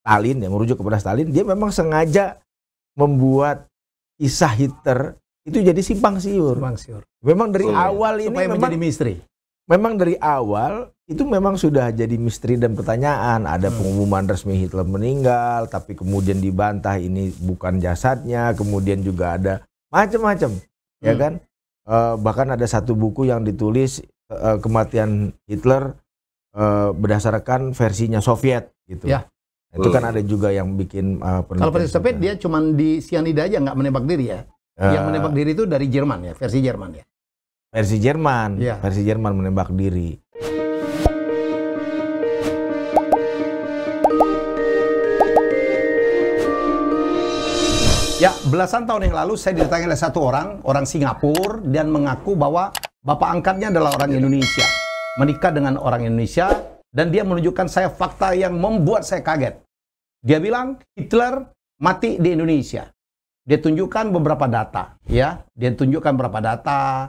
Stalin, yang merujuk kepada Stalin, dia memang sengaja membuat kisah Hitler itu jadi simpang siur. Memang dari awal ini supaya memang menjadi misteri. Memang dari awal itu memang sudah jadi misteri dan pertanyaan. Ada pengumuman resmi Hitler meninggal, tapi kemudian dibantah ini bukan jasadnya. Kemudian juga ada macam-macam, ya kan? Bahkan ada satu buku yang ditulis kematian Hitler berdasarkan versinya Soviet, gitu. Ya. Itu kan ada juga yang bikin kalau versi Soviet dia cuma di Sianida aja, nggak menembak diri ya. Yang menembak diri itu dari Jerman ya, versi Jerman ya. Versi Jerman, ya. Versi Jerman menembak diri. Ya, belasan tahun yang lalu saya didatangi oleh satu orang Singapura dan mengaku bahwa bapak angkatnya adalah orang Indonesia. Menikah dengan orang Indonesia dan dia menunjukkan saya fakta yang membuat saya kaget. Dia bilang Hitler mati di Indonesia. Dia tunjukkan beberapa data, ya. Dia tunjukkan beberapa data,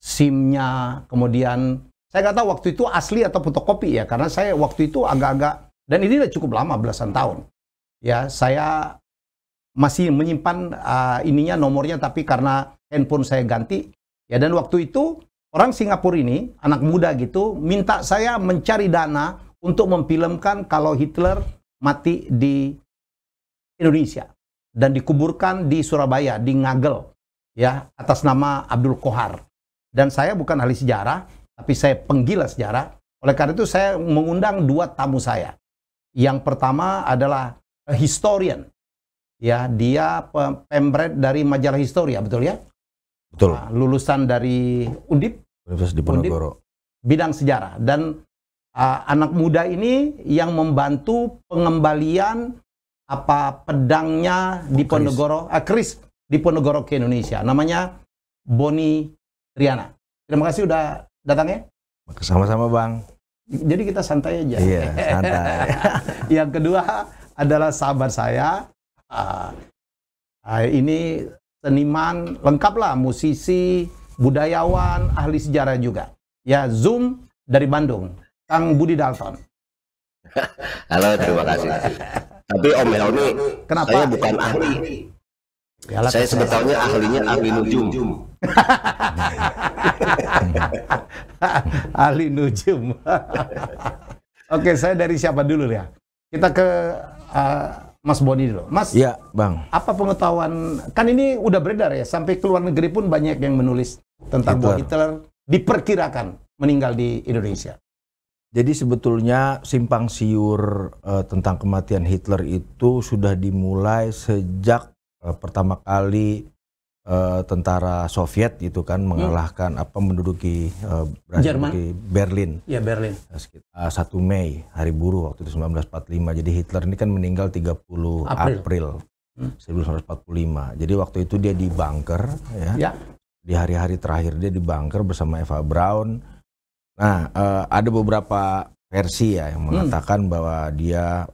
SIM-nya, kemudian saya nggak tahu waktu itu asli atau fotokopi ya, karena saya waktu itu agak-agak, dan ini udah cukup lama, belasan tahun. Ya, saya masih menyimpan nomornya, tapi karena handphone saya ganti ya. Dan waktu itu orang Singapura ini, anak muda gitu, minta saya mencari dana untuk memfilmkan kalau Hitler mati di Indonesia dan dikuburkan di Surabaya, di Ngagel ya, atas nama Abdul Kohar. Dan saya bukan ahli sejarah, tapi saya penggila sejarah. Oleh karena itu saya mengundang dua tamu saya. Yang pertama adalah historian. Ya, dia pemret dari majalah Historia, betul ya? Betul. Nah, lulusan dari Undip, Universitas Diponegoro, bidang sejarah. Dan anak muda ini yang membantu pengembalian pedangnya Diponegoro, keris Diponegoro ke Indonesia. Namanya Bonnie Triyana. Terima kasih udah datang ya. Sama-sama, Bang. Jadi kita santai aja. Iya, santai. Yang kedua adalah sahabat saya. Ini seniman lengkaplah, musisi, budayawan, ahli sejarah juga. Ya, Zoom dari Bandung, Kang Budi Dalton. Halo, terima kasih. Tapi Om Helmi, kenapa? Saya bukan ahli. Yalah, saya sebetulnya ahlinya ahli nujum. Ahli nujum. Oke, saya dari siapa dulu ya? Kita ke Mas Bonnie dulu. Mas, ya, Bang. Apa pengetahuan, kan ini udah beredar ya, sampai ke luar negeri pun banyak yang menulis tentang bahwa Hitler diperkirakan meninggal di Indonesia. Jadi sebetulnya simpang siur tentang kematian Hitler itu sudah dimulai sejak pertama kali tentara Soviet itu kan mengalahkan menduduki Berlin. Ya, Berlin. Sekitar 1 Mei, hari buruh waktu itu 1945. Jadi Hitler ini kan meninggal 30 April 1945. Jadi waktu itu dia di bunker ya. Di hari-hari terakhir dia di bunker bersama Eva Braun. Nah, ada beberapa versi ya yang mengatakan bahwa dia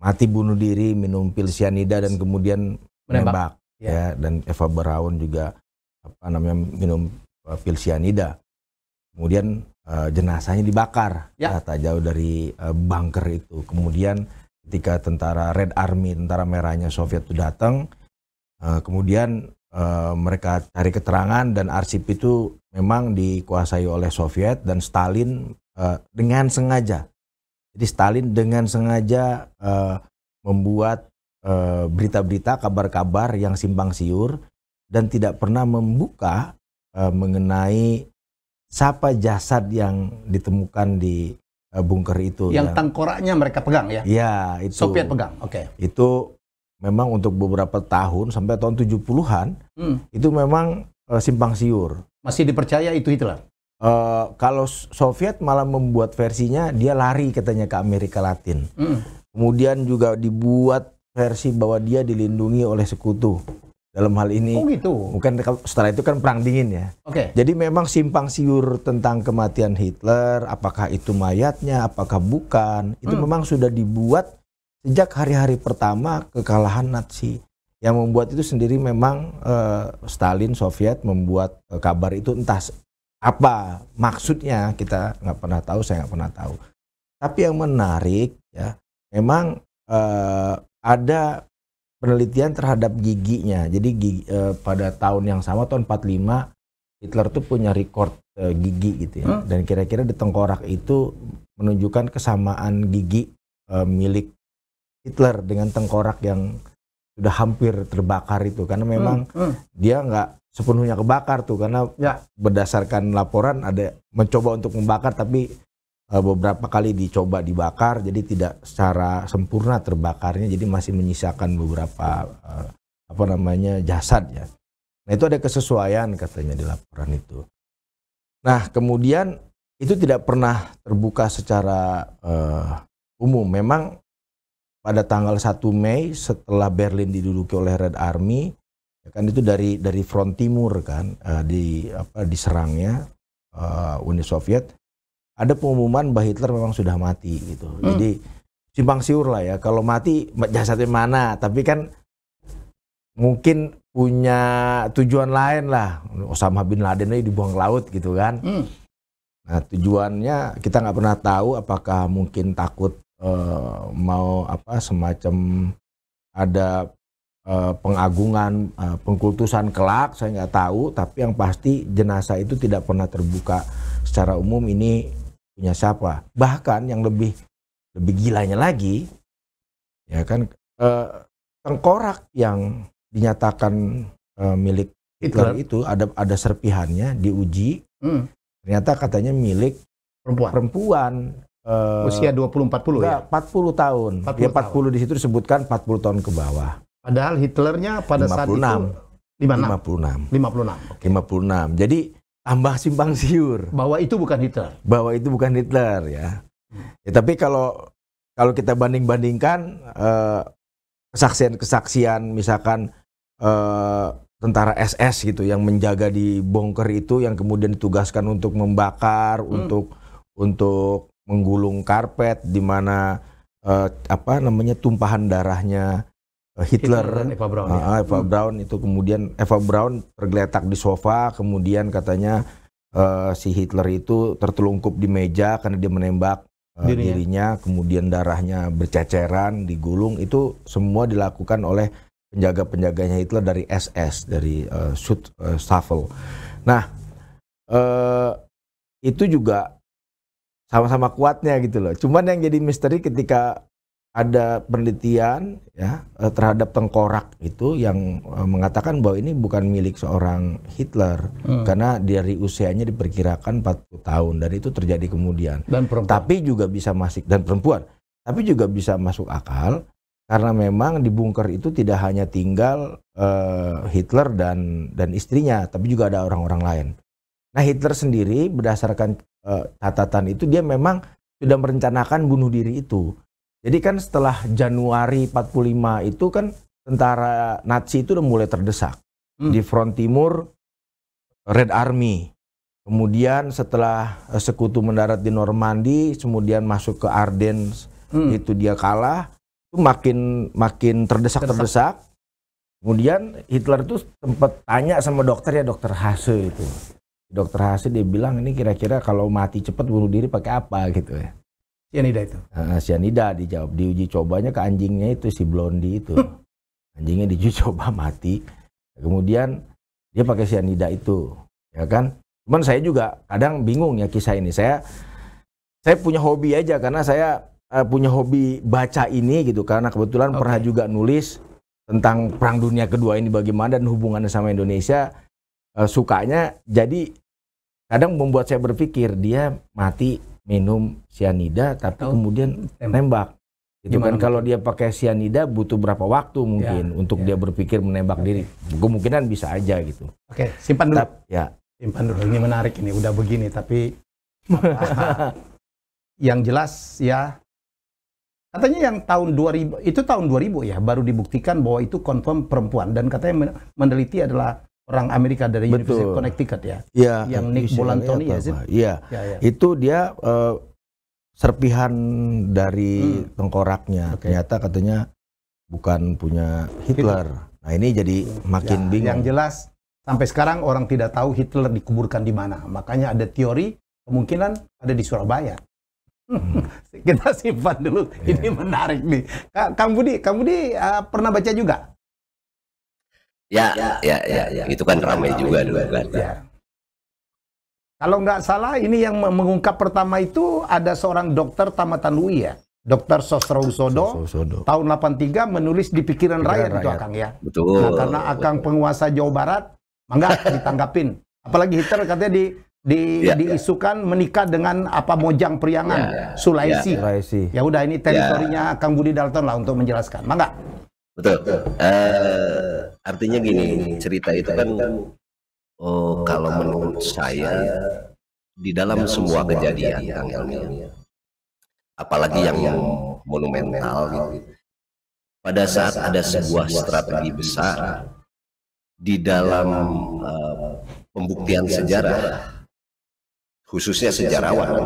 mati bunuh diri, minum pil sianida dan kemudian menembak. Ya, dan Eva Braun juga minum pil sianida. Kemudian jenazahnya dibakar tak jauh dari bunker itu. Kemudian ketika tentara Red Army, tentara merahnya Soviet itu datang, kemudian mereka cari keterangan dan arsip itu memang dikuasai oleh Soviet dan Stalin dengan sengaja. Jadi Stalin dengan sengaja membuat berita-berita, kabar-kabar yang simpang siur dan tidak pernah membuka mengenai siapa jasad yang ditemukan di bunker itu. Yang tengkoraknya mereka pegang ya? Iya, itu. Soviet pegang, oke. Itu memang untuk beberapa tahun, sampai tahun 70-an, itu memang simpang siur. Masih dipercaya itu Hitler? Kalau Soviet malah membuat versinya, dia lari katanya ke Amerika Latin. Kemudian juga dibuat versi bahwa dia dilindungi oleh sekutu dalam hal ini. Oh gitu. Mungkin setelah itu kan perang dingin ya. Oke. Jadi memang simpang siur tentang kematian Hitler, apakah itu mayatnya, apakah bukan, itu memang sudah dibuat sejak hari-hari pertama kekalahan Nazi. Yang membuat itu sendiri memang Stalin, Soviet membuat kabar itu, entah apa maksudnya kita nggak pernah tahu, saya nggak pernah tahu. Tapi yang menarik ya, memang ada penelitian terhadap giginya. Jadi gigi, pada tahun yang sama, tahun 45, Hitler tuh punya rekor gigi gitu ya. Dan kira-kira di tengkorak itu menunjukkan kesamaan gigi milik Hitler dengan tengkorak yang sudah hampir terbakar itu. Karena memang dia nggak sepenuhnya kebakar tuh. Karena berdasarkan laporan ada mencoba untuk membakar, tapi beberapa kali dicoba dibakar, jadi tidak secara sempurna terbakarnya, jadi masih menyisakan beberapa apa namanya jasad ya. Nah itu ada kesesuaian katanya di laporan itu. Nah kemudian itu tidak pernah terbuka secara umum. Memang pada tanggal 1 Mei setelah Berlin diduduki oleh Red Army, ya kan itu dari front timur kan diserangnya Uni Soviet. Ada pengumuman bahwa Hitler memang sudah mati gitu. Jadi simpang siur lah ya. Kalau mati jasadnya mana? Tapi kan mungkin punya tujuan lain lah. Osama bin Laden aja dibuang ke laut gitu kan. Nah tujuannya kita nggak pernah tahu. Apakah mungkin takut mau apa semacam ada pengagungan, pengkultusan kelak, saya nggak tahu. Tapi yang pasti jenazah itu tidak pernah terbuka secara umum ini punya siapa. Bahkan yang lebih gilanya lagi ya kan, tengkorak yang dinyatakan milik Hitler itu ada serpihannya, diuji ternyata katanya milik perempuan usia 20-40 ya? 40 tahun. 40 ya 40 tahun. Di situ disebutkan 40 tahun ke bawah. Padahal Hitlernya pada 56. Saat itu 56. Okay. 56. Jadi tambah simpang siur bahwa itu bukan Hitler. Bahwa itu bukan Hitler ya. Ya tapi kalau kita banding-bandingkan kesaksian-kesaksian misalkan tentara SS gitu yang menjaga di bunker itu, yang kemudian ditugaskan untuk membakar, untuk menggulung karpet di mana apa namanya tumpahan darahnya Hitler dan Eva Braun, Eva Braun itu kemudian Eva Braun tergeletak di sofa, kemudian katanya si Hitler itu tertelungkup di meja karena dia menembak dirinya, kemudian darahnya berceceran, digulung. Itu semua dilakukan oleh penjaga-penjaganya Hitler dari SS, dari Schutzstaffel. Nah itu juga sama-sama kuatnya gitu loh. Cuman yang jadi misteri ketika ada penelitian ya terhadap tengkorak itu yang mengatakan bahwa ini bukan milik seorang Hitler karena dari usianya diperkirakan 40 tahun dan itu terjadi kemudian. Dan perempuan. Tapi juga bisa masuk dan perempuan. Tapi juga bisa masuk akal karena memang di bunker itu tidak hanya tinggal Hitler dan istrinya, tapi juga ada orang-orang lain. Nah Hitler sendiri berdasarkan catatan itu dia memang sudah merencanakan bunuh diri itu. Jadi kan setelah Januari 45 itu kan tentara Nazi itu udah mulai terdesak di front timur Red Army. Kemudian setelah sekutu mendarat di Normandi, kemudian masuk ke Ardennes, itu dia kalah, itu makin terdesak. Kemudian Hitler tuh sempat tanya sama dokter ya, dokter Hase itu. Dokter Hase dia bilang ini kira-kira kalau mati cepat bunuh diri pakai apa gitu ya. Sianida itu. Sianida dijawab, diuji cobanya ke anjingnya itu, si Blondie itu. Anjingnya diuji coba mati. Kemudian dia pakai sianida itu, ya kan? Cuman saya juga kadang bingung ya kisah ini. Saya punya hobi aja karena saya punya hobi baca ini gitu, karena kebetulan pernah juga nulis tentang Perang Dunia Kedua ini bagaimana dan hubungannya sama Indonesia. Sukanya jadi kadang membuat saya berpikir dia mati minum sianida tapi kemudian nembak. Itu kan kalau dia pakai sianida butuh berapa waktu mungkin untuk dia berpikir menembak diri. Kemungkinan bisa aja gitu. Oke, simpan dulu. Ya, simpan dulu. Ini menarik ini, udah begini tapi yang jelas ya katanya yang tahun 2000 itu tahun 2000 ya baru dibuktikan bahwa itu confirm perempuan dan katanya meneliti adalah orang Amerika dari University Connecticut ya, yang Nick Bolantoni ya sih. Iya. Itu dia serpihan dari tengkoraknya. Ternyata katanya bukan punya Hitler. Nah ini jadi makin bingung. Yang jelas sampai sekarang orang tidak tahu Hitler dikuburkan di mana. Makanya ada teori kemungkinan ada di Surabaya. Kita simpan dulu, ini menarik nih. Kang Budi pernah baca juga? Ya. Itu kan ramai juga dulu kan. Ya. Kalau nggak salah, ini yang mengungkap pertama itu ada seorang dokter tamatan UI ya, Dokter Sosrohusodo, tahun 83 menulis di pikiran rakyat itu Akang ya. Betul. Nah, karena Akang penguasa Jawa Barat, mangga ditanggapin. Apalagi Hitler katanya diisukan menikah dengan Mojang Priangan, Sulawesi. Ya udah, ini teritorinya Kang Budi Dalton lah untuk menjelaskan, mangga. Betul. Artinya gini, cerita itu kan. Oh, kalau menurut saya, di dalam semua kejadian, Kang Elmi, apalagi yang monumental, pada saat ada sebuah strategi besar di dalam pembuktian sejarah, khususnya sejarawan,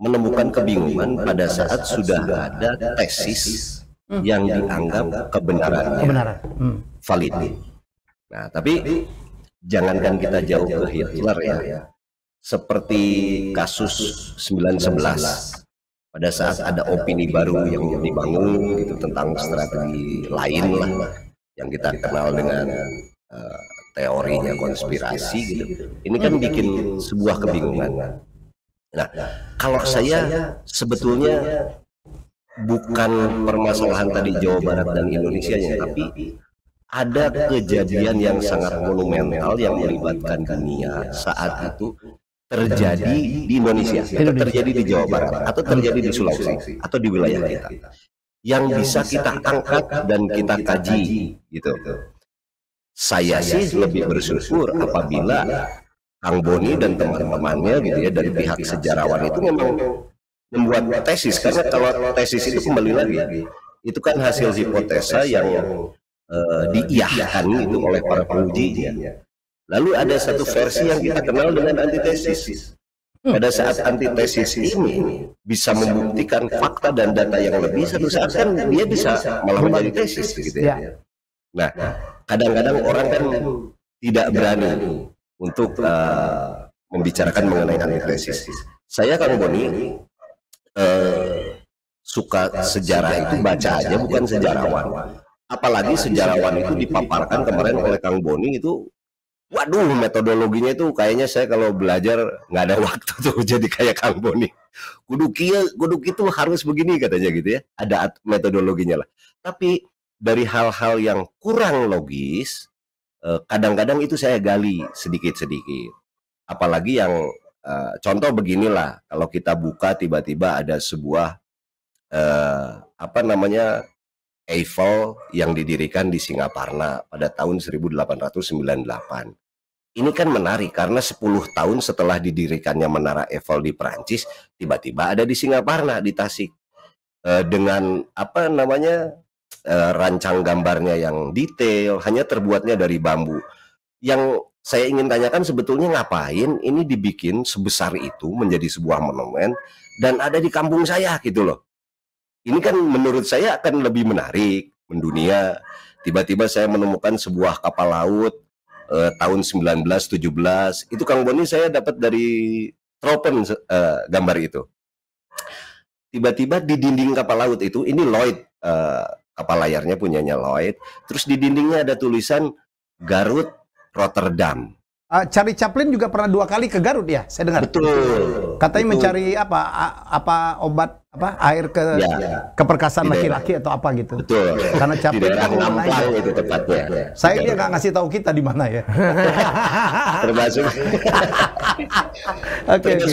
menemukan kebingungan pada saat sudah ada tesis yang dianggap kebenarannya valid. Nah, tapi jangankan kita jauh ke Hitler ya, seperti kasus 9/11 pada saat ada opini baru yang dibangun gitu tentang strategi lain lah yang kita kenal dengan teorinya konspirasi gitu. Ini kan bikin sebuah kebingungan. Nah, kalau saya sebetulnya bukan permasalahan tadi Jawa Barat dan Indonesianya, tapi ada kejadian yang sangat monumental yang melibatkan dunia saat itu terjadi di Indonesia, atau terjadi di Jawa Barat, atau terjadi di Sulawesi, atau di wilayah kita, yang bisa kita angkat dan kita kaji gitu. Saya sih lebih bersyukur apabila Kang Bonnie dan teman-temannya gitu ya dari pihak sejarawan itu memang membuat tesis, karena kalau tesis itu kembali lagi itu kan hasil hipotesa yang diiyahkan itu oleh para pengujinya. Lalu ada satu versi yang kita kenal dengan antitesis. Pada saat antitesis ini bisa membuktikan fakta dan data yang lebih, satu saat kan dia bisa malah menjadi tesis gitu ya. Nah, kadang-kadang orang kan tidak berani untuk membicarakan mengenai antitesis. Saya Kang Bonnie suka sejarah itu baca aja, bukan sejarawan. Apalagi sejarawan itu dipaparkan kemarin oleh Kang Bonnie itu, waduh, metodologinya itu kayaknya saya kalau belajar nggak ada waktu tuh, jadi kayak Kang Bonnie. Kudu itu harus begini katanya gitu ya, ada metodologinya lah. Tapi dari hal-hal yang kurang logis, kadang-kadang itu saya gali sedikit-sedikit. Apalagi yang contoh beginilah, kalau kita buka tiba-tiba ada sebuah Eiffel yang didirikan di Singaparna pada tahun 1898. Ini kan menarik karena 10 tahun setelah didirikannya Menara Eiffel di Perancis, tiba-tiba ada di Singaparna di Tasik dengan rancang gambarnya yang detail, hanya terbuatnya dari bambu. Yang saya ingin tanyakan sebetulnya ngapain ini dibikin sebesar itu menjadi sebuah monumen dan ada di kampung saya gitu loh. Ini kan menurut saya akan lebih menarik, mendunia. Tiba-tiba saya menemukan sebuah kapal laut tahun 1917. Itu Kang Bonnie saya dapat dari Tropen gambar itu. Tiba-tiba di dinding kapal laut itu, ini Lloyd, kapal layarnya punyanya Lloyd. Terus di dindingnya ada tulisan Garut, Rotterdam. Charlie Chaplin juga pernah 2 kali ke Garut ya, saya dengar. Betul. Katanya mencari obat air ke perkasan laki-laki atau apa gitu. Betul. Karena Chaplin kan ngampang itu tepatnya. Saya dia nggak ngasih tahu kita di mana ya. Termasuk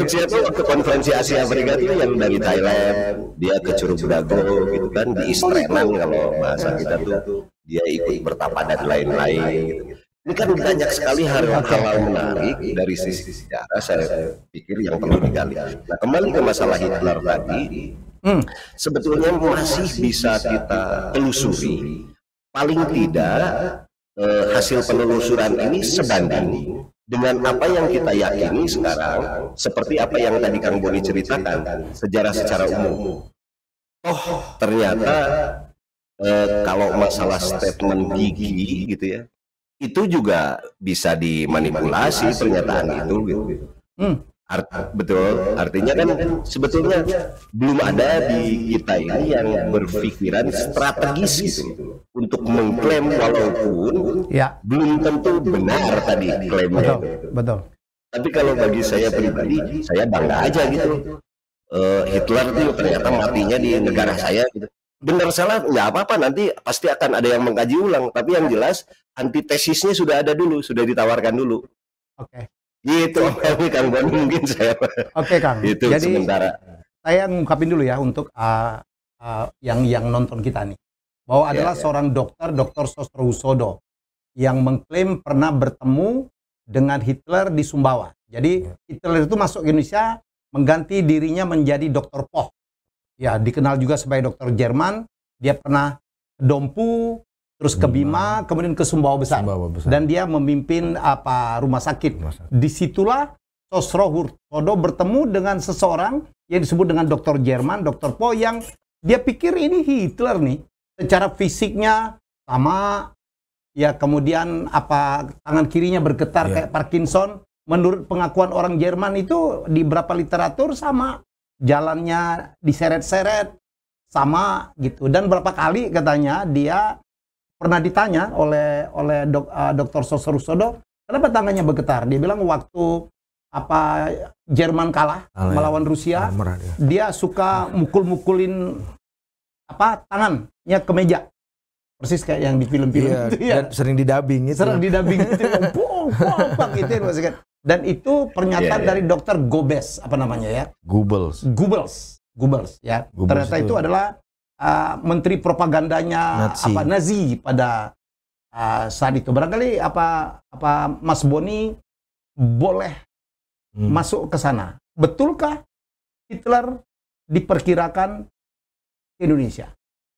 siapa waktu konferensi Asia Afrika itu yang dari Thailand, dia ke Curug Dago gitu kan, di Istrenan kalau bahasa kita tuh, dia ikut bertapa dan lain-lain gitu. Ini kan banyak sekali hal-hal menarik dari sisi sejarah, saya pikir yang perlu digali. Nah, kembali ke masalah Hitler tadi, sebetulnya masih bisa kita telusuri. Paling tidak hasil penelusuran ini sebanding dengan apa yang kita yakini sekarang, seperti apa yang tadi Kang Bonnie ceritakan, sejarah secara umum. Oh, ternyata kalau masalah statement gigi gitu ya, itu juga bisa dimanipulasi pernyataan itu gitu. Betul, artinya kan sebetulnya belum ada di kita ini yang berpikiran strategis gitu untuk mengklaim walaupun ya, belum tentu benar tadi klaimnya. Betul, betul. Tapi kalau bagi saya pribadi, saya bangga aja gitu. Hitler tuh ternyata matinya di negara saya gitu. Benar salah nggak apa-apa, nanti pasti akan ada yang mengkaji ulang. Tapi yang jelas antitesisnya sudah ada dulu, sudah ditawarkan dulu. Oke. Gitu, Kang Bon, mungkin saya. Oke, Kang. Itu jadi sementara. Saya ngungkapin dulu ya untuk yang nonton kita nih, bahwa adalah seorang dokter, Dr. Sosrohusodo, yang mengklaim pernah bertemu dengan Hitler di Sumbawa. Jadi Hitler itu masuk Indonesia mengganti dirinya menjadi Dr. Poh. Ya, dikenal juga sebagai dokter Jerman. Dia pernah ke Dompu, terus ke Bima, kemudian ke Sumbawa Besar. Sumbawa Besar. Dan dia memimpin rumah sakit. Disitulah Sosrohusodo bertemu dengan seseorang yang disebut dengan dokter Jerman, dokter Po, yang dia pikir ini Hitler nih. Secara fisiknya sama, ya kemudian tangan kirinya bergetar kayak Parkinson. Menurut pengakuan orang Jerman itu di beberapa literatur sama. Jalannya diseret-seret sama gitu. Dan berapa kali katanya dia pernah ditanya oleh Dr. Sosrohusodo, kenapa tangannya bergetar? Dia bilang waktu Jerman kalah melawan Rusia, dia suka mukul-mukulin tangannya ke meja. Persis kayak yang di film-film itu ya. Sering didabing itu. Sering didabing itu. Dan itu pernyataan dari Dr. Goebbels, Goebbels ya. Goebbels ternyata itu adalah menteri propagandanya Nazi. Nazi pada saat itu. Barangkali Mas Boni boleh masuk ke sana. Betulkah Hitler diperkirakan Indonesia?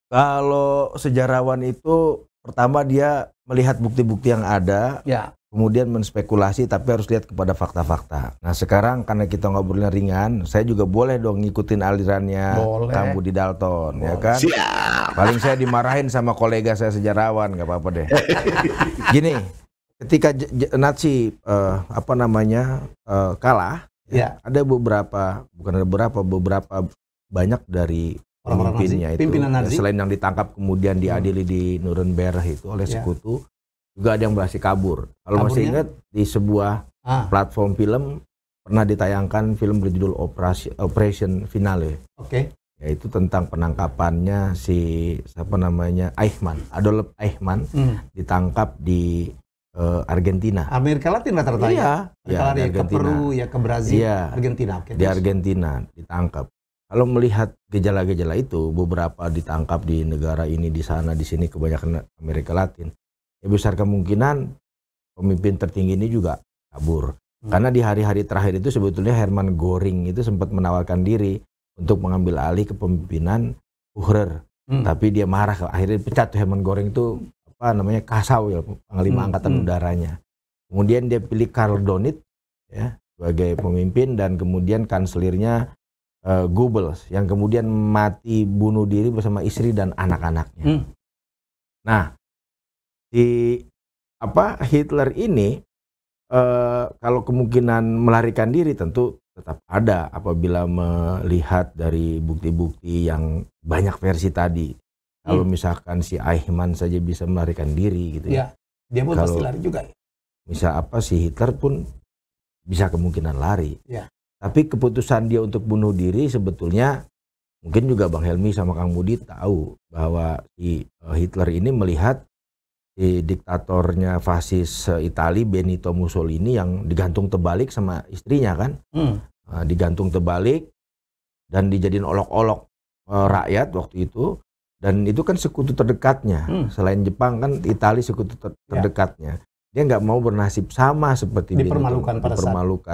Kalau sejarawan itu pertama dia melihat bukti-bukti yang ada, kemudian menspekulasi, tapi harus lihat kepada fakta-fakta. Nah sekarang karena kita ngobrolnya ringan, saya juga boleh dong ngikutin alirannya Kang Budi Dalton, ya kan? Siap. Paling saya dimarahin sama kolega saya sejarawan, nggak apa-apa deh. Gini, ketika Nazi kalah, ada beberapa, banyak dari pemimpinnya itu, selain yang ditangkap kemudian diadili di Nuremberg itu oleh sekutu. Juga ada yang berhasil kabur. Kalau masih ingat di sebuah platform film pernah ditayangkan film berjudul Operation Finale. Yaitu tentang penangkapannya si Eichmann, Adolf Eichmann ditangkap di Argentina. Amerika Latin rata-rata. Ya, ke Peru, ya ke Brazil, Argentina. Di Argentina ditangkap. Kalau melihat gejala-gejala itu, beberapa ditangkap di negara ini, di sana, di sini, kebanyakan Amerika Latin. Ya besar kemungkinan pemimpin tertinggi ini juga kabur. Karena di hari-hari terakhir itu sebetulnya Hermann Göring itu sempat menawarkan diri untuk mengambil alih kepemimpinan Führer. Tapi dia marah, akhirnya dipecat Hermann Göring itu Kasau ya, panglima angkatan udaranya. Kemudian dia pilih Karl Donit ya sebagai pemimpin dan kemudian kanselirnya Goebbels yang kemudian mati bunuh diri bersama istri dan anak-anaknya. Nah, di Hitler ini kalau kemungkinan melarikan diri tentu tetap ada apabila melihat dari bukti-bukti yang banyak versi tadi. Kalau misalkan si Eichmann saja bisa melarikan diri gitu ya. Dia pun pasti lari juga. Misal si Hitler pun bisa kemungkinan lari. Tapi keputusan dia untuk bunuh diri sebetulnya mungkin juga Bang Helmi sama Kang Budi tahu bahwa si Hitler ini melihat diktatornya fasis Itali Benito Mussolini yang digantung terbalik sama istrinya kan, digantung terbalik dan dijadiin olok-olok rakyat waktu itu, dan itu kan sekutu terdekatnya. Selain Jepang kan Itali sekutu terdekatnya. Dia nggak mau bernasib sama seperti dipermalukan.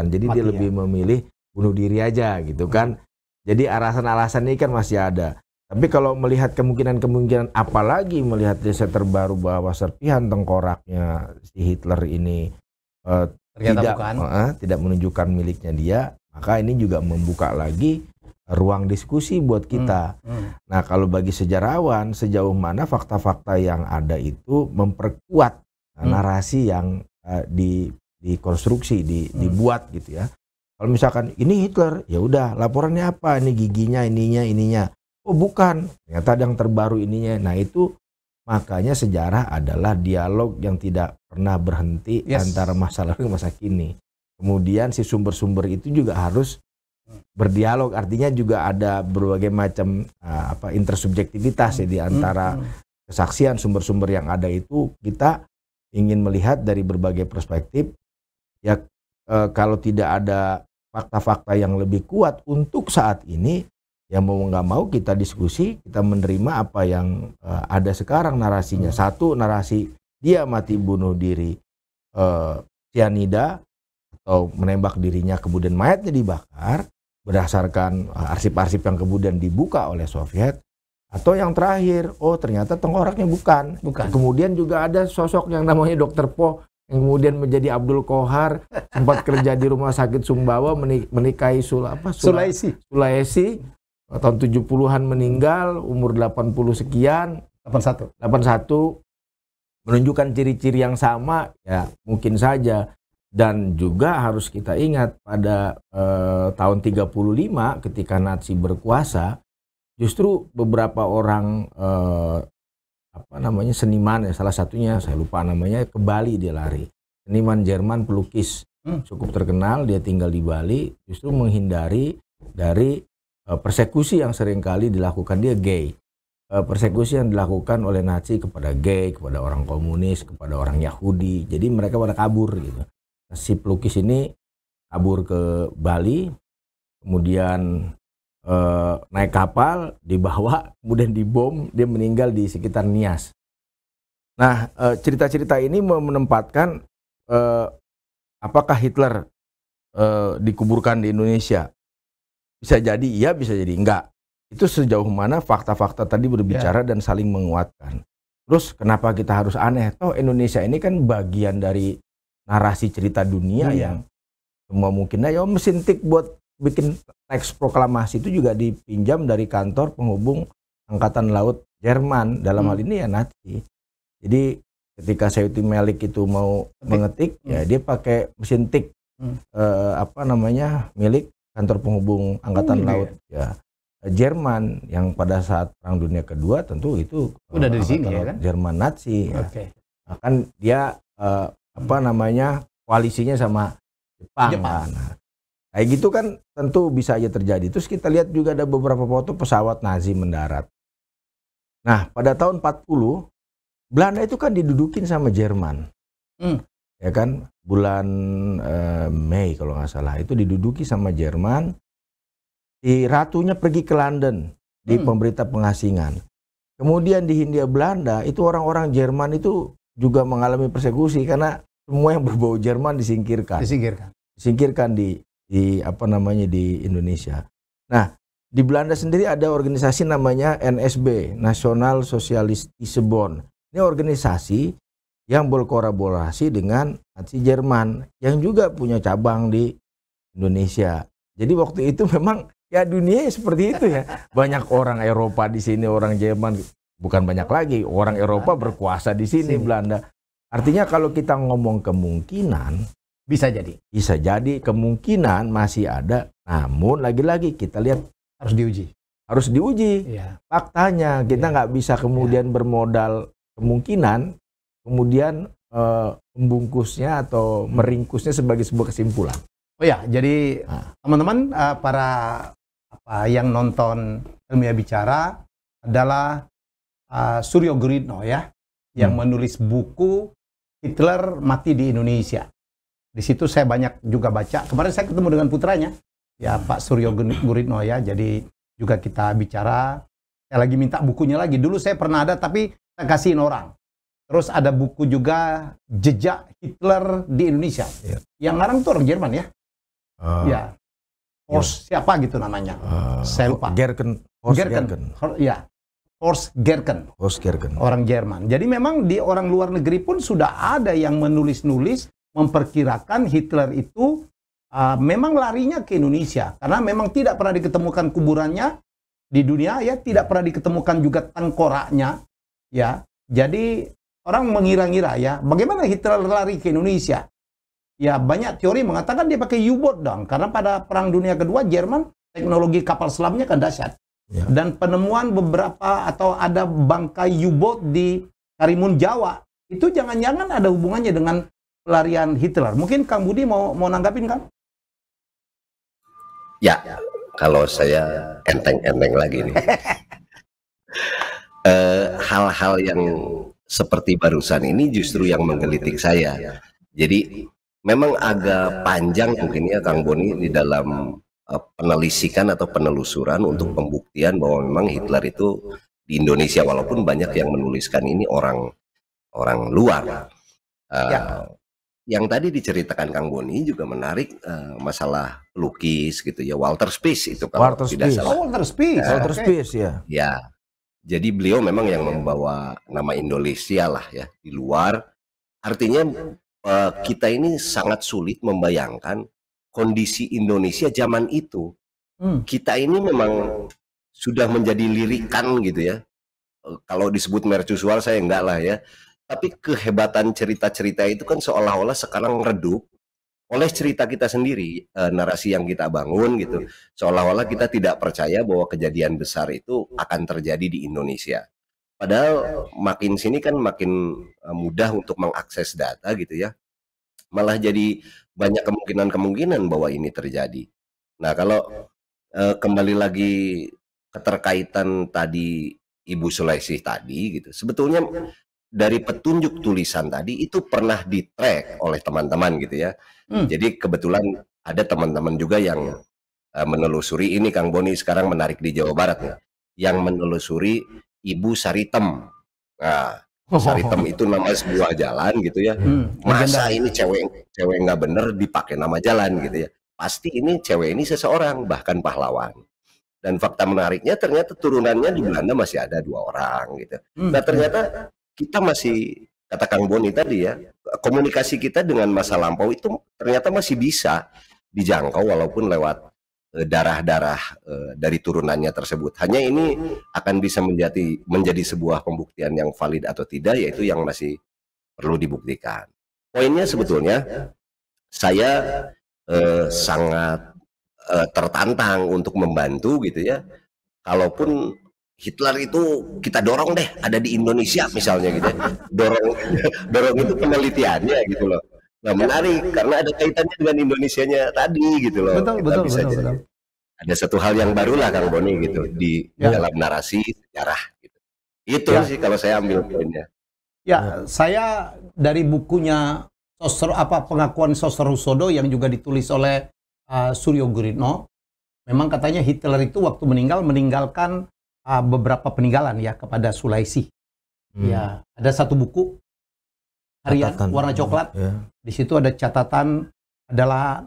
Jadi dia lebih memilih bunuh diri aja gitu kan. Jadi alasan-alasan ini kan masih ada. Tapi kalau melihat kemungkinan-kemungkinan, apalagi melihat riset terbaru bahwa serpihan tengkoraknya si Hitler ini tidak menunjukkan miliknya dia, maka ini juga membuka lagi ruang diskusi buat kita. Nah kalau bagi sejarawan, sejauh mana fakta-fakta yang ada itu memperkuat narasi yang dikonstruksi, dibuat gitu ya. Kalau misalkan ini Hitler, ya udah laporannya apa? Ini giginya, ininya, ininya. Oh bukan, ternyata ada yang terbaru ininya. Nah itu makanya sejarah adalah dialog yang tidak pernah berhenti antara masa lalu ke masa kini. Kemudian si sumber-sumber itu juga harus berdialog. Artinya juga ada berbagai macam intersubjektivitas ya di antara kesaksian sumber-sumber yang ada itu. Kita ingin melihat dari berbagai perspektif. Ya kalau tidak ada fakta-fakta yang lebih kuat untuk saat ini, ya mau nggak mau kita diskusi, kita menerima apa yang ada sekarang narasinya. Satu, narasi dia mati bunuh diri sianida atau menembak dirinya kemudian mayatnya dibakar berdasarkan arsip-arsip yang kemudian dibuka oleh Soviet. Atau yang terakhir, oh ternyata tengkoraknya bukan. Kemudian juga ada sosok yang namanya Dr. Po, yang kemudian menjadi Abdul Kohar, sempat kerja di rumah sakit Sumbawa, menikahi Sulawesi, tahun 70-an meninggal, umur 80 sekian, 81, menunjukkan ciri-ciri yang sama, ya mungkin saja. Dan juga harus kita ingat pada tahun 35 ketika Nazi berkuasa, justru beberapa orang seniman, ya salah satunya saya lupa namanya, ke Bali dia lari. Seniman Jerman, pelukis cukup terkenal, dia tinggal di Bali, justru menghindari dari persekusi yang seringkali dilakukan, dia gay, persekusi yang dilakukan oleh Nazi kepada gay, kepada orang komunis, kepada orang Yahudi. Jadi mereka pada kabur gitu. Si pelukis ini kabur ke Bali, kemudian naik kapal, dibawa, kemudian dibom, dia meninggal di sekitar Nias. Nah, cerita-cerita ini menempatkan apakah Hitler dikuburkan di Indonesia? Bisa jadi iya, bisa jadi enggak. Itu sejauh mana fakta-fakta tadi berbicara dan saling menguatkan. Terus kenapa kita harus aneh? Toh Indonesia ini kan bagian dari narasi cerita dunia yang semua mungkin. Nah, ya mesin tik buat bikin teks proklamasi itu juga dipinjam dari kantor penghubung Angkatan Laut Jerman, dalam hal ini ya Nazi. Jadi ketika Saeuti Melik itu mau mengetik, ya dia pakai mesin tik milik kantor penghubung Angkatan Laut Jerman, yang pada saat Perang Dunia Kedua tentu itu udah dari sini ya kan? Jerman Nazi. Ya. Kan dia koalisinya sama Jepang. Nah, kayak gitu kan tentu bisa aja terjadi. Terus kita lihat juga ada beberapa foto pesawat Nazi mendarat. Nah, pada tahun 40 Belanda itu kan didudukin sama Jerman. Ya kan, bulan Mei kalau nggak salah itu diduduki sama Jerman. Si ratunya pergi ke London di pemberita pengasingan. Kemudian di Hindia Belanda itu orang-orang Jerman itu juga mengalami persekusi karena semua yang berbau Jerman disingkirkan di Indonesia. Nah, di Belanda sendiri ada organisasi namanya NSB, Nasional Socialistische Bond. Ini organisasi yang berkolaborasi dengan Nazi Jerman yang juga punya cabang di Indonesia. Jadi waktu itu memang ya dunia seperti itu ya. Banyak orang Eropa di sini, orang Jerman, bukan banyak lagi, orang Eropa berkuasa di sini Belanda. Artinya kalau kita ngomong kemungkinan, bisa jadi kemungkinan masih ada, namun lagi-lagi kita lihat harus diuji faktanya. Kita nggak bisa kemudian bermodal kemungkinan kemudian membungkusnya atau meringkusnya sebagai sebuah kesimpulan. Oh ya, jadi teman-teman yang nonton Ilmiah Bicara adalah Suryo Guritno ya, yang menulis buku Hitler Mati di Indonesia. Di situ saya banyak juga baca. Kemarin saya ketemu dengan putranya, ya Pak Suryo Guritno ya. Jadi juga kita bicara. Saya lagi minta bukunya lagi. Dulu saya pernah ada, tapi saya kasihin orang. Terus ada buku juga Jejak Hitler di Indonesia. Ya. Yang ngarang tuh orang Jerman ya. Horst siapa gitu namanya? Saya lupa. Horst Geerken. Orang Jerman. Jadi memang di orang luar negeri pun sudah ada yang menulis-nulis, memperkirakan Hitler itu memang larinya ke Indonesia karena memang tidak pernah diketemukan kuburannya di dunia ya, tidak pernah diketemukan juga tengkoraknya ya. Jadi orang mengira-ngira ya, bagaimana Hitler lari ke Indonesia Ya, banyak teori mengatakan dia pakai U-boat dong. Karena pada Perang Dunia Kedua, Jerman teknologi kapal selamnya kan dahsyat. Ya. Dan penemuan beberapa atau ada bangkai U-boat di Karimun Jawa. Itu jangan-jangan ada hubungannya dengan pelarian Hitler. Mungkin Kang Budi mau nanggapin, Kang? Ya, kalau saya enteng-enteng lagi nih. Hal-hal yang seperti barusan ini justru yang menggelitik saya. Jadi memang agak panjang mungkin ya Kang Boni di dalam penelitian atau penelusuran untuk pembuktian bahwa memang Hitler itu di Indonesia, walaupun banyak yang menuliskan ini orang luar. Yang tadi diceritakan Kang Boni juga menarik, masalah pelukis gitu ya, Walter Spies itu kalau tidak salah. Walter Spies, Walter Spies ya. Ya. Jadi beliau memang yang membawa nama Indonesia lah ya di luar. Artinya kita ini sangat sulit membayangkan kondisi Indonesia zaman itu. Kita ini memang sudah menjadi lirikan gitu ya. Kalau disebut mercusuar saya enggak lah ya. Tapi kehebatan cerita-cerita itu kan seolah-olah sekarang redup oleh cerita kita sendiri, narasi yang kita bangun gitu. Seolah-olah kita tidak percaya bahwa kejadian besar itu akan terjadi di Indonesia. Padahal makin sini kan makin mudah untuk mengakses data gitu ya. Malah jadi banyak kemungkinan-kemungkinan bahwa ini terjadi. Nah, kalau kembali lagi keterkaitan tadi Ibu Sulaisih tadi gitu. Sebetulnya dari petunjuk tulisan tadi itu pernah di-track oleh teman-teman gitu ya. Jadi kebetulan ada teman-teman juga yang menelusuri ini, Kang Boni sekarang menarik di Jawa Barat ya. Yang menelusuri Ibu Saritem. Nah, Saritem itu nama sebuah jalan gitu ya. Masa ini cewek nggak bener dipakai nama jalan gitu ya. Pasti ini cewek ini seseorang, bahkan pahlawan. Dan fakta menariknya ternyata turunannya di Belanda masih ada 2 orang gitu. Nah, ternyata kita masih, kata Kang Boni tadi ya, komunikasi kita dengan masa lampau itu ternyata masih bisa dijangkau walaupun lewat darah-darah dari turunannya tersebut. Hanya ini akan bisa menjadi sebuah pembuktian yang valid atau tidak, yaitu yang masih perlu dibuktikan. Poinnya sebetulnya saya sangat tertantang untuk membantu gitu ya, kalaupun Hitler itu kita dorong deh ada di Indonesia misalnya gitu ya. dorong itu penelitiannya gitu loh. Nah, menarik karena ada kaitannya dengan Indonesianya tadi gitu loh. Betul. Ada satu hal yang barulah Kang Boni gitu di dalam narasi sejarah gitu. Itu sih kalau saya ambil poinnya. Ya, saya dari bukunya pengakuan Sosrohusodo yang juga ditulis oleh Suryo Guritno. Memang katanya Hitler itu waktu meninggalkan beberapa peninggalan ya kepada Sulaisih. Ya, ada satu buku harian warna coklat. Di situ ada catatan, adalah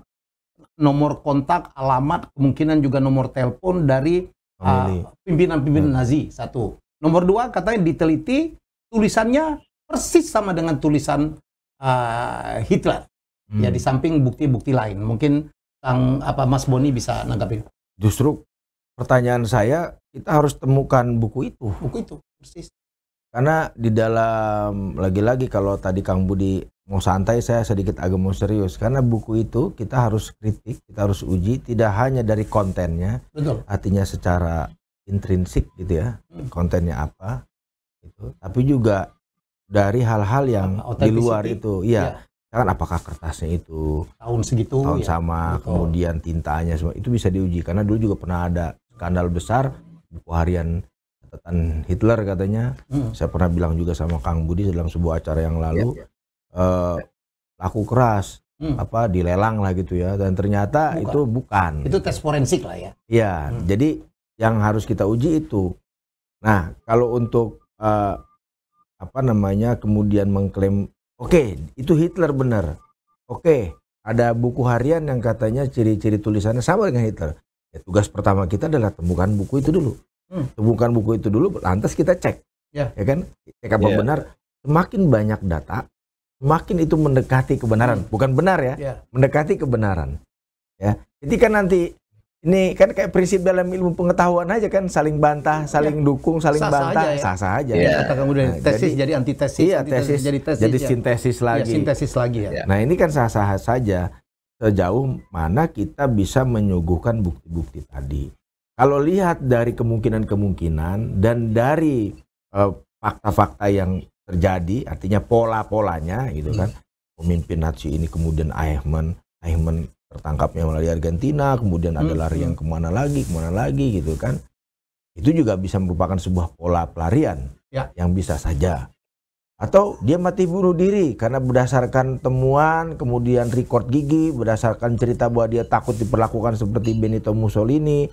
nomor kontak, alamat, kemungkinan juga nomor telepon dari pimpinan-pimpinan Nazi. 1. Nomor 2 katanya diteliti, tulisannya persis sama dengan tulisan Hitler. Ya, di samping bukti-bukti lain. Mungkin Mas Boni bisa nanggapin. Justru pertanyaan saya, kita harus temukan buku itu. Buku itu persis. Karena di dalam, lagi-lagi kalau tadi Kang Budi mau santai, saya sedikit agak mau serius. Karena buku itu kita harus kritik, kita harus uji, tidak hanya dari kontennya. Betul. Artinya secara intrinsik gitu ya, kontennya apa. Gitu. Tapi juga dari hal-hal yang di luar itu. Iya, kan apakah kertasnya itu tahun segitu, tahun sama, betul. Kemudian tintanya semua. Itu bisa diuji, karena dulu juga pernah ada skandal besar, buku harian catatan Hitler katanya. Saya pernah bilang juga sama Kang Budi dalam sebuah acara yang lalu, laku keras, dilelang lah gitu ya, dan ternyata itu tes forensik lah ya. Iya, jadi yang harus kita uji itu. Nah, kalau untuk kemudian mengklaim oke, itu Hitler benar, oke, ada buku harian yang katanya ciri-ciri tulisannya sama dengan Hitler, ya, tugas pertama kita adalah temukan buku itu dulu. Lantas kita cek, ya kan? Cek apa benar. Semakin banyak data, semakin itu mendekati kebenaran. Bukan benar ya, mendekati kebenaran. Ya, ketika nanti Ini kan kayak prinsip dalam ilmu pengetahuan aja kan, saling bantah, saling dukung, saling bantah, sah-sah aja. Ya. Kata kamu dari tesis jadi antitesis, iya, antitesis tesis, jadi tesis, jadi sintesis ya. Lagi. Ya, sintesis lagi ya. Nah ini kan sah-sah saja, sejauh mana kita bisa menyuguhkan bukti-bukti tadi. Kalau lihat dari kemungkinan-kemungkinan dan dari fakta-fakta yang terjadi, artinya pola-polanya gitu kan. Pemimpin Nazi ini kemudian Eichmann tertangkapnya melalui Argentina, kemudian ada lari yang kemana lagi gitu kan. Itu juga bisa merupakan sebuah pola pelarian yang bisa saja. Atau dia mati bunuh diri karena berdasarkan temuan, kemudian rekor gigi, berdasarkan cerita bahwa dia takut diperlakukan seperti Benito Mussolini.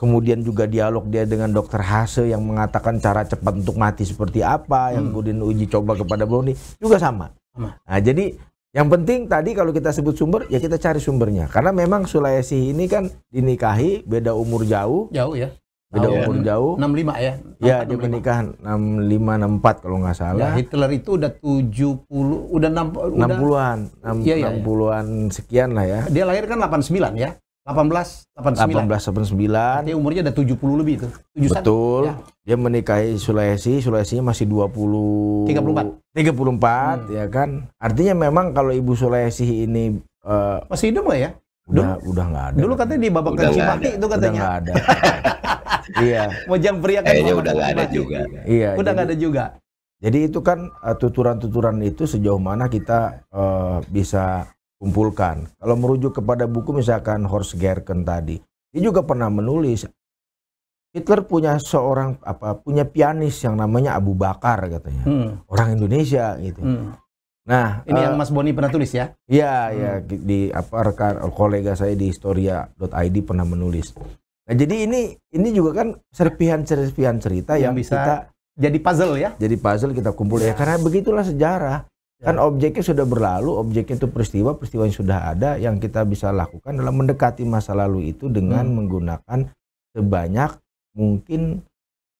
Kemudian juga dialog dia dengan dokter Hase yang mengatakan cara cepat untuk mati seperti apa, yang kemudian uji coba kepada Brownie juga sama. Nah jadi yang penting tadi kalau kita sebut sumber, ya kita cari sumbernya. Karena memang Sulawesi ini kan dinikahi, beda umur jauh. Jauh ya. Beda umur jauh. 65 ya? Ya, dia menikah 65, 64 kalau nggak salah. Ya, Hitler itu udah 70, udah 60-an. 60-an sekian lah ya. Dia lahir kan 89 ya? 1889. Dia umurnya ada 70 lebih itu. 71. Betul. Ya. Dia menikahi Sulawesi, Sulawesinya masih 34 ya kan. Artinya memang kalau Ibu Sulawesi ini masih hidup nggak ya? Udah nggak ada. Dulu katanya di babak Kancipati itu katanya. Udah nggak ada. Iya. Mojang pria kan udah nggak ada juga. Iya. Udah nggak ada juga. Jadi itu kan tuturan-tuturan itu sejauh mana kita bisa kumpulkan. Kalau merujuk kepada buku misalkan Horst Geerken tadi, dia juga pernah menulis Hitler punya punya pianis yang namanya Abu Bakar katanya, orang Indonesia gitu. Nah ini yang Mas Bonnie pernah tulis ya? Iya ya, di rekan kolega saya di Historia.id pernah menulis. Nah jadi ini juga kan serpihan-serpihan cerita yang bisa kita jadi puzzle ya? Jadi puzzle kita kumpul ya, karena begitulah sejarah. Kan objeknya sudah berlalu, objeknya itu peristiwa yang sudah ada, yang kita bisa lakukan dalam mendekati masa lalu itu dengan menggunakan sebanyak mungkin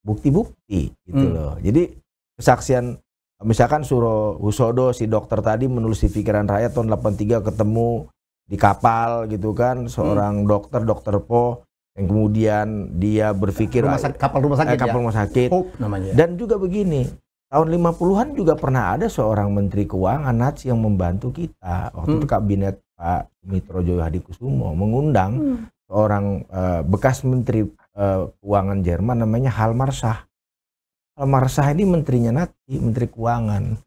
bukti-bukti gitu loh. Jadi kesaksian misalkan Sosrohusodo si dokter tadi menulis di Pikiran Rakyat tahun 83 ketemu di kapal gitu kan seorang dokter Po yang kemudian dia berpikir kapal rumah sakit namanya. Dan juga begini, tahun 50-an juga pernah ada seorang menteri keuangan Nazi yang membantu kita. Waktu itu kabinet Pak Sumitro Joyohadikusumo mengundang seorang bekas menteri keuangan Jerman namanya Hallmarsach. Hallmarsach ini menterinya Nazi, menteri keuangan.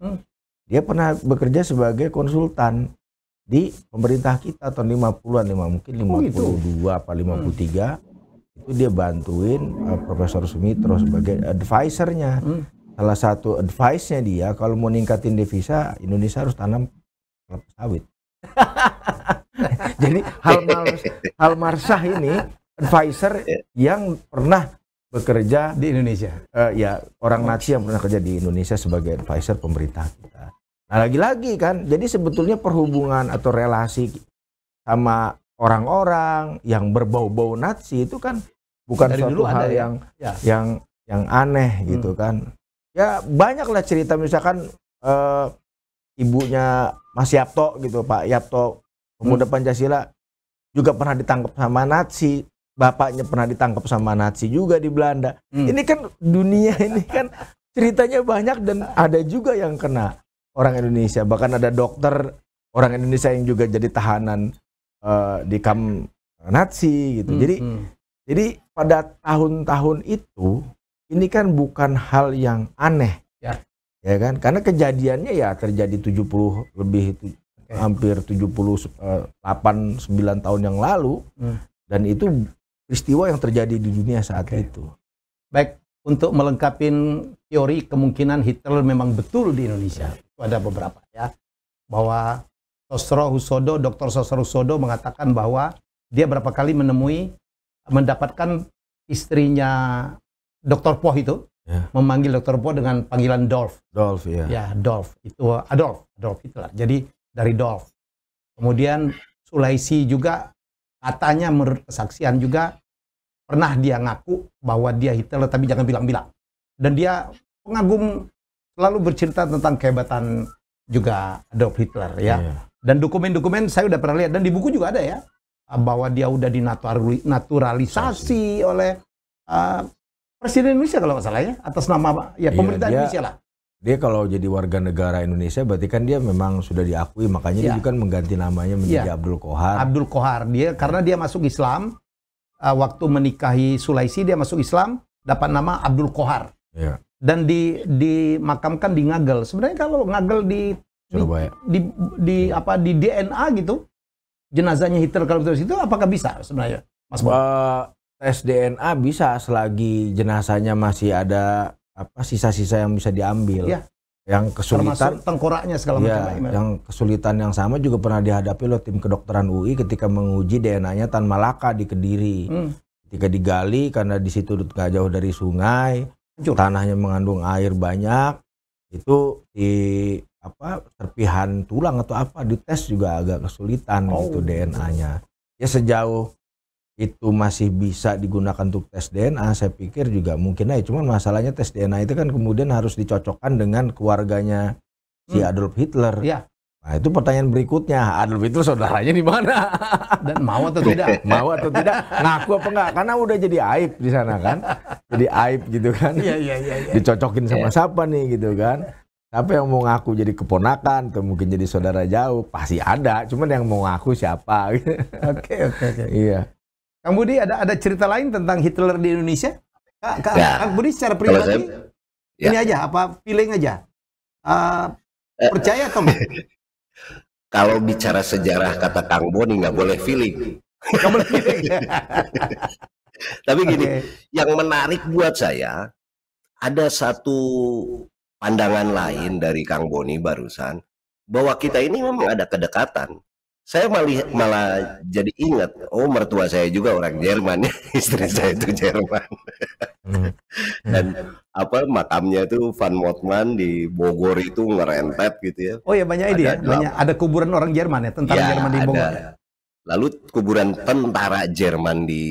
Dia pernah bekerja sebagai konsultan di pemerintah kita tahun 50-an, mungkin 52 apa 53. Itu dia bantuin Profesor Sumitro sebagai advisernya. Salah satu advice-nya dia, kalau mau ningkatin devisa, Indonesia harus tanam kelapa sawit. Jadi Hallmarsach ini advisor yang pernah bekerja di Indonesia. Orang Nazi yang pernah kerja di Indonesia sebagai advisor pemerintah kita. Nah lagi-lagi kan, jadi sebetulnya perhubungan atau relasi sama orang-orang yang berbau-bau Nazi itu kan bukan suatu hal yang aneh gitu kan. Ya banyaklah cerita misalkan ibunya Mas Yapto gitu, Pak Yapto pemuda Pancasila juga pernah ditangkap sama Nazi, bapaknya pernah ditangkap sama Nazi juga di Belanda. Ini kan dunia ini kan ceritanya banyak dan ada juga yang kena orang Indonesia, bahkan ada dokter orang Indonesia yang juga jadi tahanan di kamp Nazi gitu. Jadi pada tahun-tahun itu ini kan bukan hal yang aneh, ya kan? Karena kejadiannya ya terjadi 70 lebih, hampir 78-9 tahun yang lalu, dan itu peristiwa yang terjadi di dunia saat itu. Baik, untuk melengkapi teori kemungkinan Hitler memang betul di Indonesia, itu ada beberapa ya, bahwa Sosrohusodo, Dr. Sosrohusodo mengatakan bahwa dia berapa kali mendapatkan istrinya Dr. Poh itu memanggil Dr. Poh dengan panggilan Dolf. Dolf ya. Ya, Dolf itu Adolf Hitler. Jadi dari Dolf. Kemudian Sulawesi juga katanya menurut kesaksian juga pernah dia ngaku bahwa dia Hitler tapi jangan bilang-bilang. Dan dia pengagum selalu bercerita tentang kehebatan juga Adolf Hitler ya. Dan dokumen-dokumen saya udah pernah lihat dan di buku juga ada ya. bahwa dia udah dinaturalisasi oleh Presiden Indonesia kalau nggak salah ya, atas nama ya pemerintah Indonesia lah. Dia kalau jadi warga negara Indonesia berarti kan dia memang sudah diakui, makanya dia juga mengganti namanya menjadi Abdul Kohar. Abdul Kohar, dia karena dia masuk Islam, waktu menikahi Sulaisi dia masuk Islam, dapat nama Abdul Kohar. Ya. Dan dimakamkan di Ngagel. Sebenarnya kalau Ngagel di DNA gitu, jenazahnya Hitler kalau terus itu apakah bisa sebenarnya, Mas Bon? Tes DNA bisa selagi jenazahnya masih ada sisa-sisa yang bisa diambil, yang kesulitan, termasuk tengkoraknya segala macam. Yang kesulitan yang sama juga pernah dihadapi oleh tim kedokteran UI ketika menguji DNA-nya Tan Malaka di Kediri, ketika digali karena di situ nggak jauh dari sungai, tanahnya mengandung air banyak, itu di serpihan tulang atau apa dites juga agak kesulitan gitu DNA-nya. Ya sejauh itu masih bisa digunakan untuk tes DNA, saya pikir juga mungkin aja. Cuman masalahnya tes DNA itu kan kemudian harus dicocokkan dengan keluarganya si Adolf Hitler. Ya. Nah itu pertanyaan berikutnya, Adolf Hitler saudaranya di mana? Dan mau atau tidak? Mau atau tidak? Ngaku apa enggak? Karena udah jadi aib di sana kan, jadi aib gitu kan. Dicocokin sama siapa nih gitu kan? Siapa yang mau ngaku jadi keponakan atau mungkin jadi saudara jauh? Pasti ada. Cuman yang mau ngaku siapa? Oke. Iya. Kang Budi, ada cerita lain tentang Hitler di Indonesia? Kang Budi secara pribadi, ini aja, feeling aja? Percaya atau enggak? Kalau bicara sejarah, kata Kang Boni, nggak boleh feeling. Nggak boleh feeling. Tapi gini, yang menarik buat saya, ada satu pandangan lain dari Kang Boni barusan, bahwa kita ini memang ada kedekatan. Saya malah jadi ingat, oh mertua saya juga orang Jerman ya, istri saya itu Jerman. Dan makamnya itu Van Mottmann di Bogor itu ngerentet gitu ya. Oh ya banyak ide ya, banyak, ada kuburan orang Jerman ya, tentara Jerman di Bogor. Ada. Lalu kuburan tentara Jerman di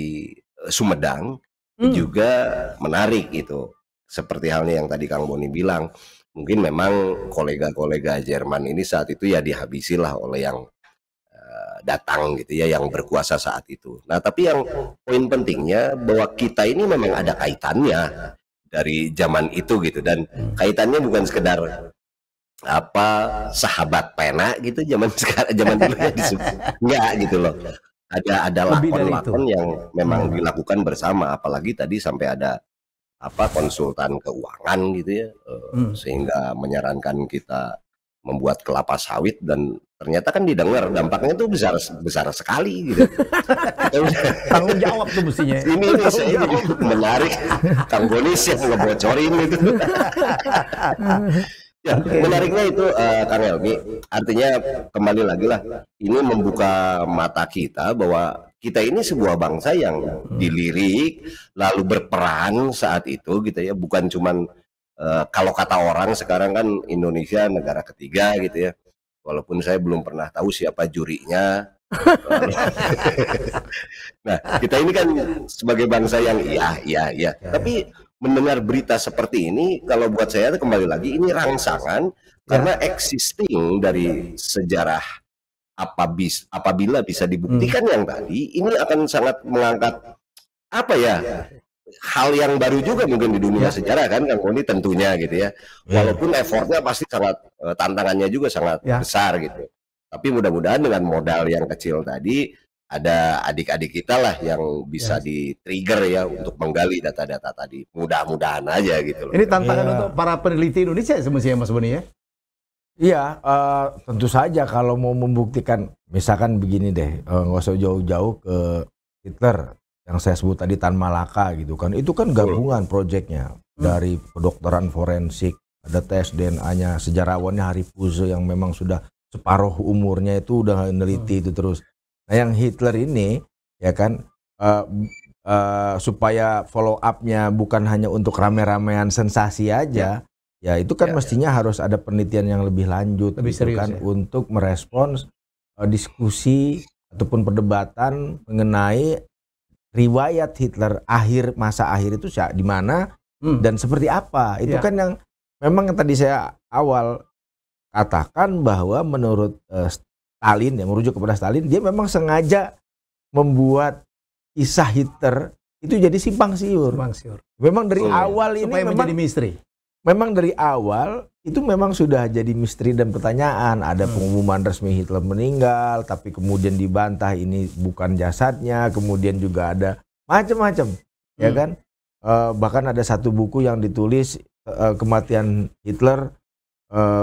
Sumedang juga menarik gitu. Seperti halnya yang tadi Kang Boni bilang, mungkin memang kolega-kolega Jerman ini saat itu ya dihabisilah oleh yang datang gitu ya, yang berkuasa saat itu. Nah tapi yang poin pentingnya bahwa kita ini memang ada kaitannya dari zaman itu gitu, dan kaitannya bukan sekedar sahabat pena gitu zaman sekarang, zaman dulu enggak gitu loh, ada lakon-lakon yang memang dilakukan bersama, apalagi tadi sampai ada konsultan keuangan gitu ya, sehingga menyarankan kita membuat kelapa sawit, dan ternyata kan didengar dampaknya itu besar sekali gitu. Tanggung jawab tuh mestinya. Ini menarik, Kang Bonis yang ngebocorin gitu. Ya, menariknya itu Kang Helmi, artinya kembali lagi lah, ini membuka mata kita bahwa kita ini sebuah bangsa yang dilirik lalu berperan saat itu gitu ya, bukan cuman kalau kata orang sekarang kan Indonesia negara ketiga gitu ya, walaupun saya belum pernah tahu siapa jurinya. Nah kita ini kan sebagai bangsa yang tapi mendengar berita seperti ini kalau buat saya kembali lagi ini rangsangan karena existing dari sejarah apabila bisa dibuktikan yang tadi ini akan sangat mengangkat hal yang baru juga mungkin di dunia sejarah kan Kang Koni tentunya gitu ya, walaupun effortnya pasti sangat, tantangannya juga sangat besar gitu, tapi mudah-mudahan dengan modal yang kecil tadi ada adik-adik kita lah yang bisa di-trigger ya untuk menggali data-data tadi, mudah-mudahan aja gitu loh. Ini tantangan untuk para peneliti Indonesia semestinya Mas Boni ya? Iya, tentu saja kalau mau membuktikan misalkan begini deh, nggak usah jauh-jauh ke Hitler yang saya sebut tadi Tan Malaka gitu kan, itu kan gabungan proyeknya dari kedokteran forensik, ada tes DNA-nya, sejarawannya Hari Puzo yang memang sudah separuh umurnya itu udah neliti itu terus. Nah yang Hitler ini ya kan supaya follow up-nya bukan hanya untuk rame-ramean sensasi aja, ya itu kan mestinya harus ada penelitian yang lebih lanjut, lebih serius, kan untuk merespons diskusi ataupun perdebatan mengenai riwayat Hitler akhir masa akhir itu di mana dan seperti apa. Itu kan yang memang tadi saya awal katakan bahwa menurut Stalin, yang merujuk kepada Stalin, dia memang sengaja membuat kisah Hitler itu jadi simpang siur. Memang dari awal ini supaya menjadi misteri. Memang dari awal itu memang sudah jadi misteri dan pertanyaan. Ada pengumuman resmi Hitler meninggal, tapi kemudian dibantah ini bukan jasadnya. Kemudian juga ada macam-macam, ya kan? Bahkan ada satu buku yang ditulis kematian Hitler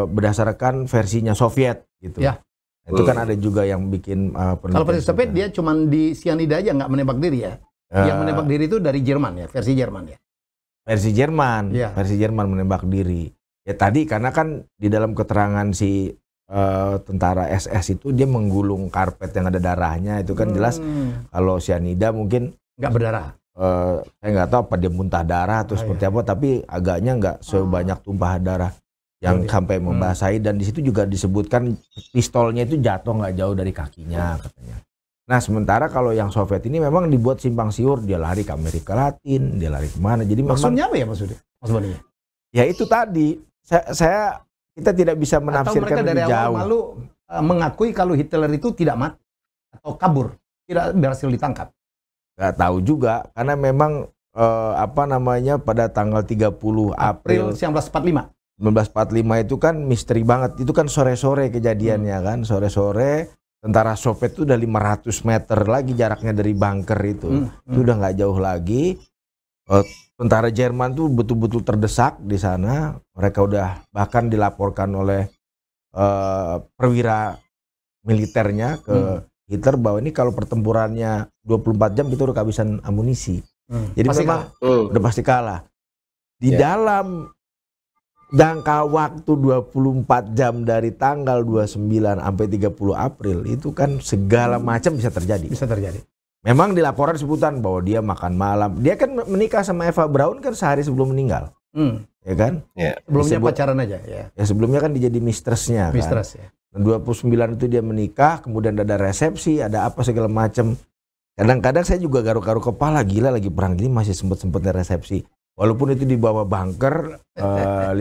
berdasarkan versinya Soviet, gitu. Ya. Itu kan ada juga yang bikin kalau versi Soviet dia cuma di Sianida aja, nggak menembak diri ya. Yang menembak diri itu dari Jerman ya, versi Jerman ya. Versi Jerman, versi Jerman menembak diri. Ya tadi karena kan di dalam keterangan si tentara SS itu dia menggulung karpet yang ada darahnya itu kan jelas. Kalau Sianida mungkin nggak berdarah. Saya nggak tahu apa dia muntah darah atau seperti apa, tapi agaknya nggak sebanyak tumpah darah yang sampai membasahi. Dan di situ juga disebutkan pistolnya itu jatuh nggak jauh dari kakinya katanya. Nah sementara kalau yang Soviet ini memang dibuat simpang siur, dia lari ke Amerika Latin, dia lari kemana. Jadi maksudnya apa ya maksudnya? Ya itu tadi, kita tidak bisa menafsirkan atau mereka dari awal jauh. Malu mengakui kalau Hitler itu tidak mati atau kabur, tidak berhasil ditangkap. Gak tahu juga, karena memang pada tanggal 30 April 1945. 1945 itu kan misteri banget, itu kan sore-sore kejadiannya kan, sore-sore. Tentara Soviet itu udah 500 meter lagi jaraknya dari bunker itu. Itu udah nggak jauh lagi. Tentara Jerman tuh betul-betul terdesak di sana. Mereka udah bahkan dilaporkan oleh perwira militernya ke Hitler bahwa ini kalau pertempurannya 24 jam itu udah kehabisan amunisi. Jadi pasti memang udah pasti kalah. Di dalam jangka waktu 24 jam dari tanggal 29 sampai 30 April itu kan segala macam bisa terjadi. Bisa terjadi. Memang dilaporan sebutan bahwa dia makan malam. Dia kan menikah sama Eva Braun kan sehari sebelum meninggal. Ya kan? Sebelumnya pacaran aja. Ya sebelumnya kan dia jadi mistressnya kan. Mistress ya. 29 itu dia menikah, kemudian ada resepsi, ada apa segala macam. Kadang-kadang saya juga garuk-garuk kepala, gila lagi perang gini masih sempet-sempetnya resepsi. Walaupun itu di bawah bunker 55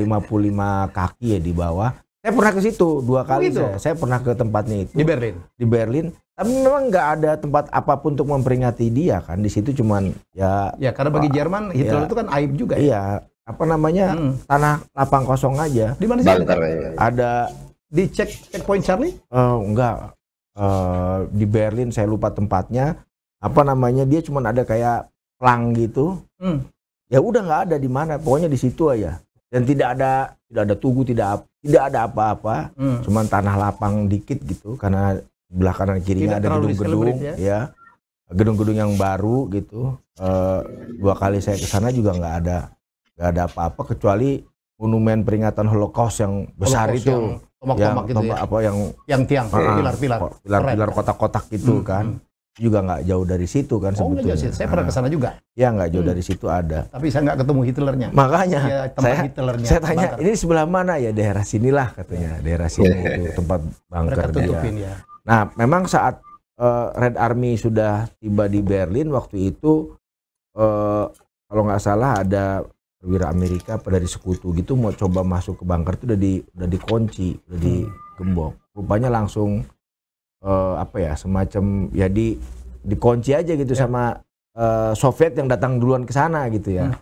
kaki ya di bawah. Saya pernah ke situ 2 kali. Saya pernah ke tempatnya itu. Di Berlin. Di Berlin. Tapi memang nggak ada tempat apapun untuk memperingati dia kan. Di situ cuman ya. Ya karena bagi Jerman Hitler itu kan aib juga. Ya? Iya. Apa namanya tanah lapang kosong aja. Di mana sih? Ada di checkpoint Charlie? Enggak. Di Berlin saya lupa tempatnya. Apa namanya dia cuman ada kayak pelang gitu. Ya udah nggak ada di mana, pokoknya di situ aja. Dan tidak ada tugu, tidak ada apa-apa, cuman tanah lapang dikit gitu karena belah kanan kirinya ada gedung-gedung ya. Gedung-gedung yang baru gitu. 2 kali saya ke sana juga nggak ada apa-apa kecuali monumen peringatan Holocaust yang besar Holocaust itu. Tombak-tombak gitu ya. Apa yang tiang, pilar-pilar kotak-kotak gitu kan. Juga nggak jauh dari situ kan sebetulnya. Saya pernah ke sana juga. Ya nggak jauh dari situ ada. Tapi saya nggak ketemu Hitlernya. Makanya ya, saya tanya, ini sebelah mana ya? Daerah sinilah katanya. Daerah sini itu tempat bunker dia. Nah, memang saat Red Army sudah tiba di Berlin waktu itu, kalau nggak salah ada perwira Amerika dari sekutu gitu mau coba masuk ke bunker itu udah dikunci, udah digembok. Rupanya langsung semacam ya dikunci aja gitu sama Soviet yang datang duluan ke sana gitu ya.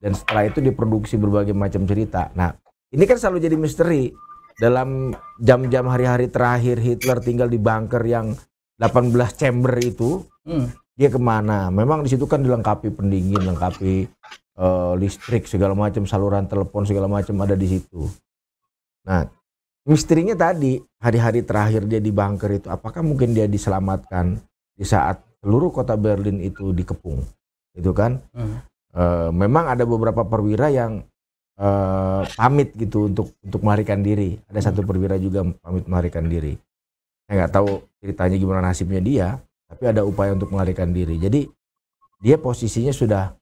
Dan setelah itu diproduksi berbagai macam cerita. Nah, ini kan selalu jadi misteri dalam jam-jam hari-hari terakhir Hitler tinggal di bunker yang 18 chamber itu. Dia kemana? Memang di situ kan dilengkapi pendingin, lengkapi listrik segala macam, saluran telepon segala macam ada di situ. Nah, misterinya tadi, hari-hari terakhir dia di bunker itu, apakah mungkin dia diselamatkan di saat seluruh kota Berlin itu dikepung, gitu kan? Memang ada beberapa perwira yang pamit gitu untuk melarikan diri. Ada satu perwira juga pamit melarikan diri. Saya nggak tahu ceritanya gimana nasibnya dia, tapi ada upaya untuk melarikan diri. Jadi dia posisinya sudah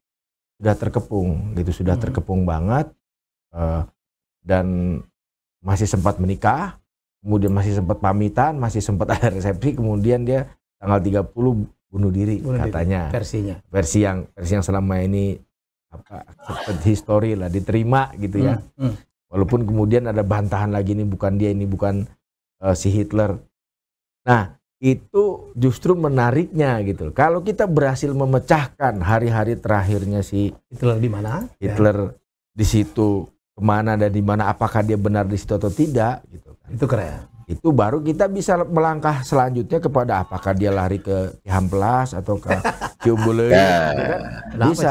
terkepung, gitu, sudah terkepung banget dan masih sempat menikah, kemudian masih sempat pamitan, masih sempat ada resepsi, kemudian dia tanggal 30 bunuh diri katanya. Versinya. Versi yang selama ini accepted history lah, diterima gitu ya. Walaupun kemudian ada bantahan lagi, ini bukan dia, ini bukan si Hitler. Nah, itu justru menariknya gitu. Kalau kita berhasil memecahkan hari-hari terakhirnya si Hitler di mana? Hitler di situ kemana dan di mana? Apakah dia benar di situ atau tidak? Gitu kan. Itu keren. Itu baru kita bisa melangkah selanjutnya kepada apakah dia lari ke Cihampelas atau ke Ciumbuleuit, gitu kan? Bisa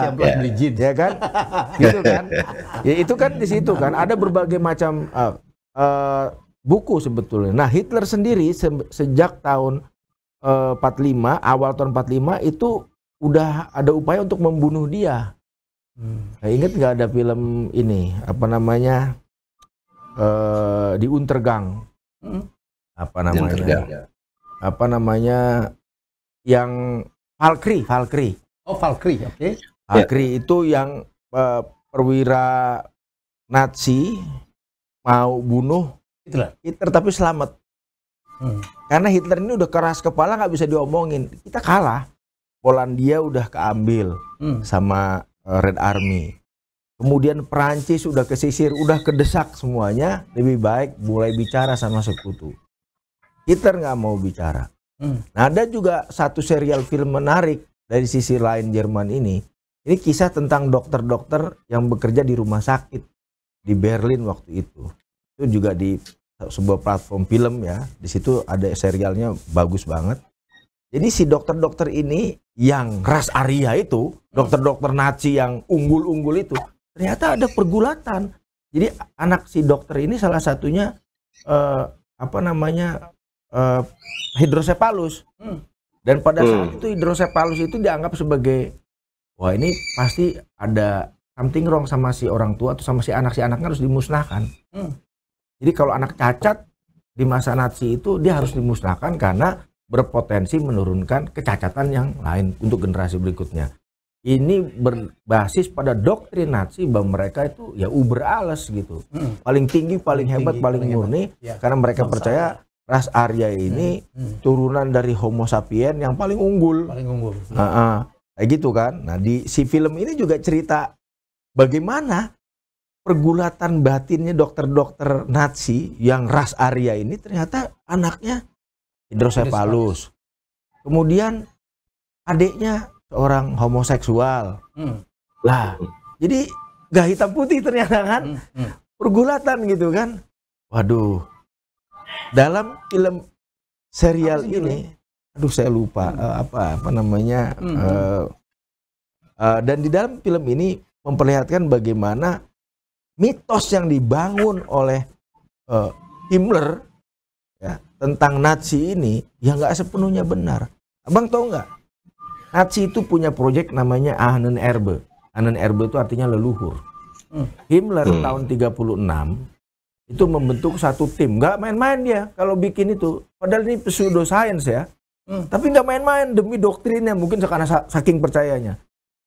ya kan? Gitu kan? Ya itu kan di situ kan ada berbagai macam buku sebetulnya. Nah, Hitler sendiri sejak tahun 45, awal tahun 45 itu udah ada upaya untuk membunuh dia. Nah, ingat nggak ada film ini apa namanya di Untergang? Apa namanya? Untergang. Apa namanya yang Valkyrie? Valkyrie. Oh, Valkyrie. Oke. Okay. Valkyrie yeah. Itu yang perwira Nazi mau bunuh Hitler tapi selamat. Karena Hitler ini udah keras kepala, nggak bisa diomongin. Kita kalah. Polandia udah keambil sama Red Army. Kemudian Perancis udah kesisir, udah kedesak semuanya. Lebih baik mulai bicara sama sekutu. Hitler nggak mau bicara. Nah, ada juga satu serial film menarik dari sisi lain Jerman ini. Ini kisah tentang dokter-dokter yang bekerja di rumah sakit di Berlin waktu itu. Itu juga di sebuah platform film ya. Di situ ada serialnya bagus banget. Jadi si dokter-dokter ini yang ras Arya itu, dokter-dokter Nazi yang unggul-unggul itu, ternyata ada pergulatan. Jadi anak si dokter ini salah satunya apa namanya hidrosepalus. Dan pada saat itu hidrosepalus itu dianggap sebagai wah ini pasti ada something wrong sama si orang tua atau sama si anak, si anaknya harus dimusnahkan. Jadi kalau anak cacat di masa Nazi itu dia harus dimusnahkan karena berpotensi menurunkan kecacatan yang lain untuk generasi berikutnya. Ini berbasis pada doktrin Nazi bahwa mereka itu ya uber alles gitu. Paling tinggi, paling hebat, paling murni ya. Karena mereka percaya ras Arya ini turunan dari Homo sapien yang paling unggul. Paling unggul. Kayak gitu kan. Nah, di si film ini juga cerita bagaimana pergulatan batinnya dokter-dokter Nazi yang ras Arya ini ternyata anaknya hidrosepalus. Kemudian adiknya seorang homoseksual. Lah, jadi gak hitam putih ternyata kan. Pergulatan gitu kan. Waduh. Dalam film serial ini, aduh saya lupa apa namanya. Dan di dalam film ini memperlihatkan bagaimana mitos yang dibangun oleh Himmler ya, tentang Nazi ini yang nggak sepenuhnya benar. Abang tahu nggak? Nazi itu punya proyek namanya Ahnenerbe. Ahnenerbe itu artinya leluhur. Himmler tahun 36 itu membentuk satu tim. Nggak main-main dia kalau bikin itu. Padahal ini pseudo-science ya. Tapi nggak main-main demi doktrinnya. Mungkin karena saking percayanya.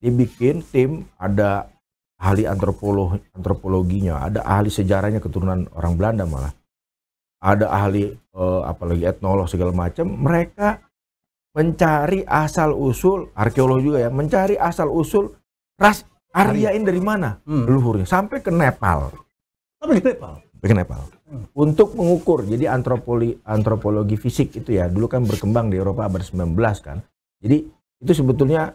Dibikin tim ada ahli antropologinya, ada ahli sejarahnya keturunan orang Belanda malah, ada ahli apalagi etnolog segala macam. Mereka mencari asal usul, arkeolog juga ya, mencari asal usul ras Aryain dari mana leluhurnya, sampai ke Nepal. Sampai ke Nepal. Sampai ke Nepal. Untuk mengukur. Jadi antropologi fisik itu ya dulu kan berkembang di Eropa abad 19 kan. Jadi itu sebetulnya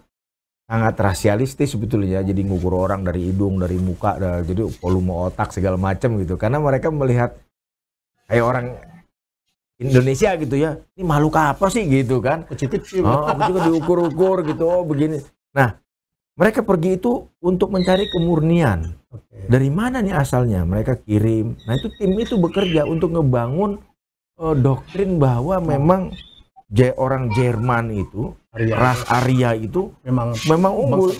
sangat rasialistis sebetulnya, jadi ngukur orang dari hidung, dari muka, jadi volume otak segala macam gitu. Karena mereka melihat kayak orang Indonesia gitu ya, ini makhluk apa sih gitu kan? Aku juga diukur-ukur gitu, oh begini. Nah, mereka pergi itu untuk mencari kemurnian. Dari mana nih asalnya? Mereka kirim. Nah, itu tim itu bekerja untuk ngebangun doktrin bahwa memang orang Jerman itu, ras Arya itu memang unggul.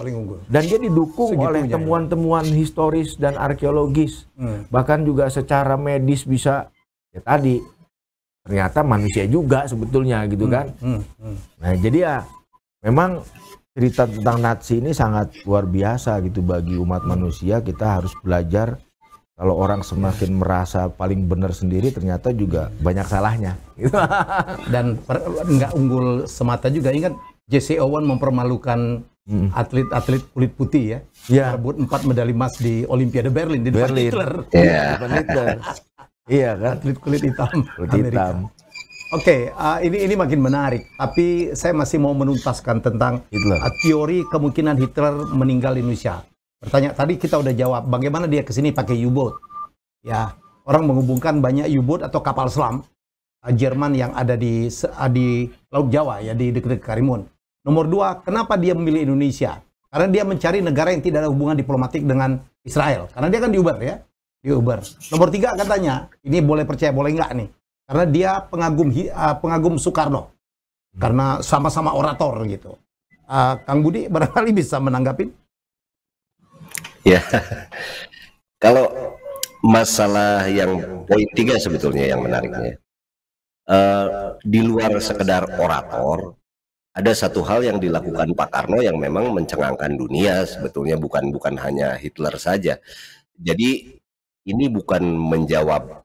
Dan dia didukung oleh temuan-temuan historis dan arkeologis. Bahkan juga secara medis bisa, ya tadi, ternyata manusia juga sebetulnya gitu kan. Nah, jadi ya memang cerita tentang Nazi ini sangat luar biasa gitu bagi umat manusia. Kita harus belajar. Kalau orang semakin merasa paling benar sendiri, ternyata juga banyak salahnya. Dan nggak unggul semata juga. Ingat Jesse Owens mempermalukan atlet-atlet kulit putih ya. Merebut 4 medali emas di Olimpiade Berlin di depan Hitler. Iya kan? Atlet kulit hitam. Kulit hitam. Oke, ini makin menarik. Tapi saya masih mau menuntaskan tentang teori kemungkinan Hitler meninggal di Indonesia. Pertanyaan tadi kita udah jawab, bagaimana dia kesini pakai U-boat? Ya, orang menghubungkan banyak U-boat atau kapal selam Jerman yang ada di Laut Jawa, ya di dekat Karimun. Nomor dua, kenapa dia memilih Indonesia? Karena dia mencari negara yang tidak ada hubungan diplomatik dengan Israel. Karena dia kan diuber ya, diuber. Nomor tiga katanya, ini boleh percaya boleh enggak nih? Karena dia pengagum Soekarno, karena sama-sama orator gitu. Kang Budi barangkali bisa menanggapi? Ya, kalau masalah yang poin tiga sebetulnya yang menariknya, di luar sekedar orator, ada satu hal yang dilakukan Pak Karno yang memang mencengangkan dunia sebetulnya, bukan hanya Hitler saja. Jadi ini bukan menjawab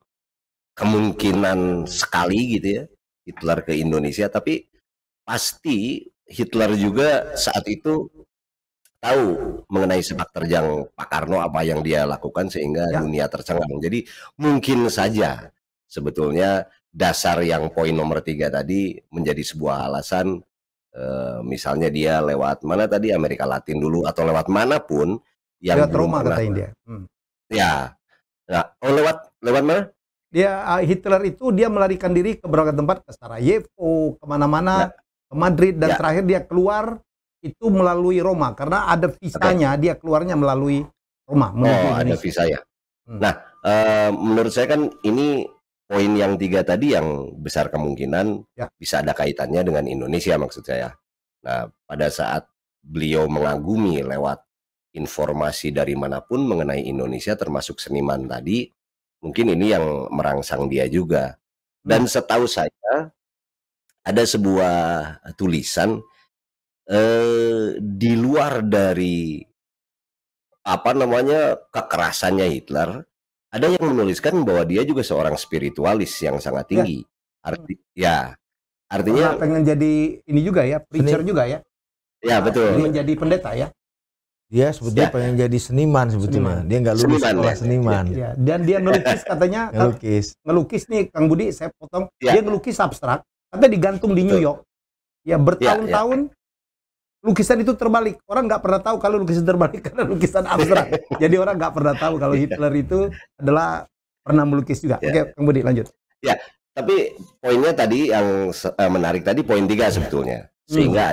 kemungkinan sekali gitu ya Hitler ke Indonesia, tapi pasti Hitler juga saat itu tahu mengenai sepak terjang Pak Karno apa yang dia lakukan sehingga dunia tercengang. Jadi mungkin saja sebetulnya dasar yang poin nomor tiga tadi menjadi sebuah alasan, misalnya dia lewat mana tadi, Amerika Latin dulu atau lewat manapun yang lewat Roma katain dia. Ya, nah, oh lewat mana? Dia Hitler itu dia melarikan diri ke berbagai tempat, ke Sarajevo, kemana-mana, ke Madrid, dan terakhir dia keluar itu melalui Roma karena ada visanya, dia keluarnya melalui Roma. Oh, ada visa ya. Nah, menurut saya kan ini poin yang tiga tadi yang besar kemungkinan bisa ada kaitannya dengan Indonesia maksud saya. Nah, pada saat beliau mengagumi lewat informasi dari manapun mengenai Indonesia termasuk seniman tadi, mungkin ini yang merangsang dia juga. Dan setahu saya ada sebuah tulisan di luar dari apa namanya kekerasannya Hitler, ada yang menuliskan bahwa dia juga seorang spiritualis yang sangat tinggi. Artinya pengen jadi ini juga ya, preacher juga ya. Ya betul. Pengen menjadi pendeta ya. Dia sebetulnya pengen jadi seniman sebetulnya. Dia nggak lulus sekolah seniman. Ya. Dan dia ngelukis katanya. Ngelukis nih Kang Budi, saya potong. Dia ngelukis abstrak, katanya digantung di New York. Ya bertahun-tahun lukisan itu terbalik. Orang nggak pernah tahu kalau lukisan terbalik karena lukisan abstrak. Jadi orang nggak pernah tahu kalau Hitler itu adalah pernah melukis juga. Oke, Kang Budi lanjut. Ya, tapi poinnya tadi yang menarik tadi poin tiga sebetulnya. Sehingga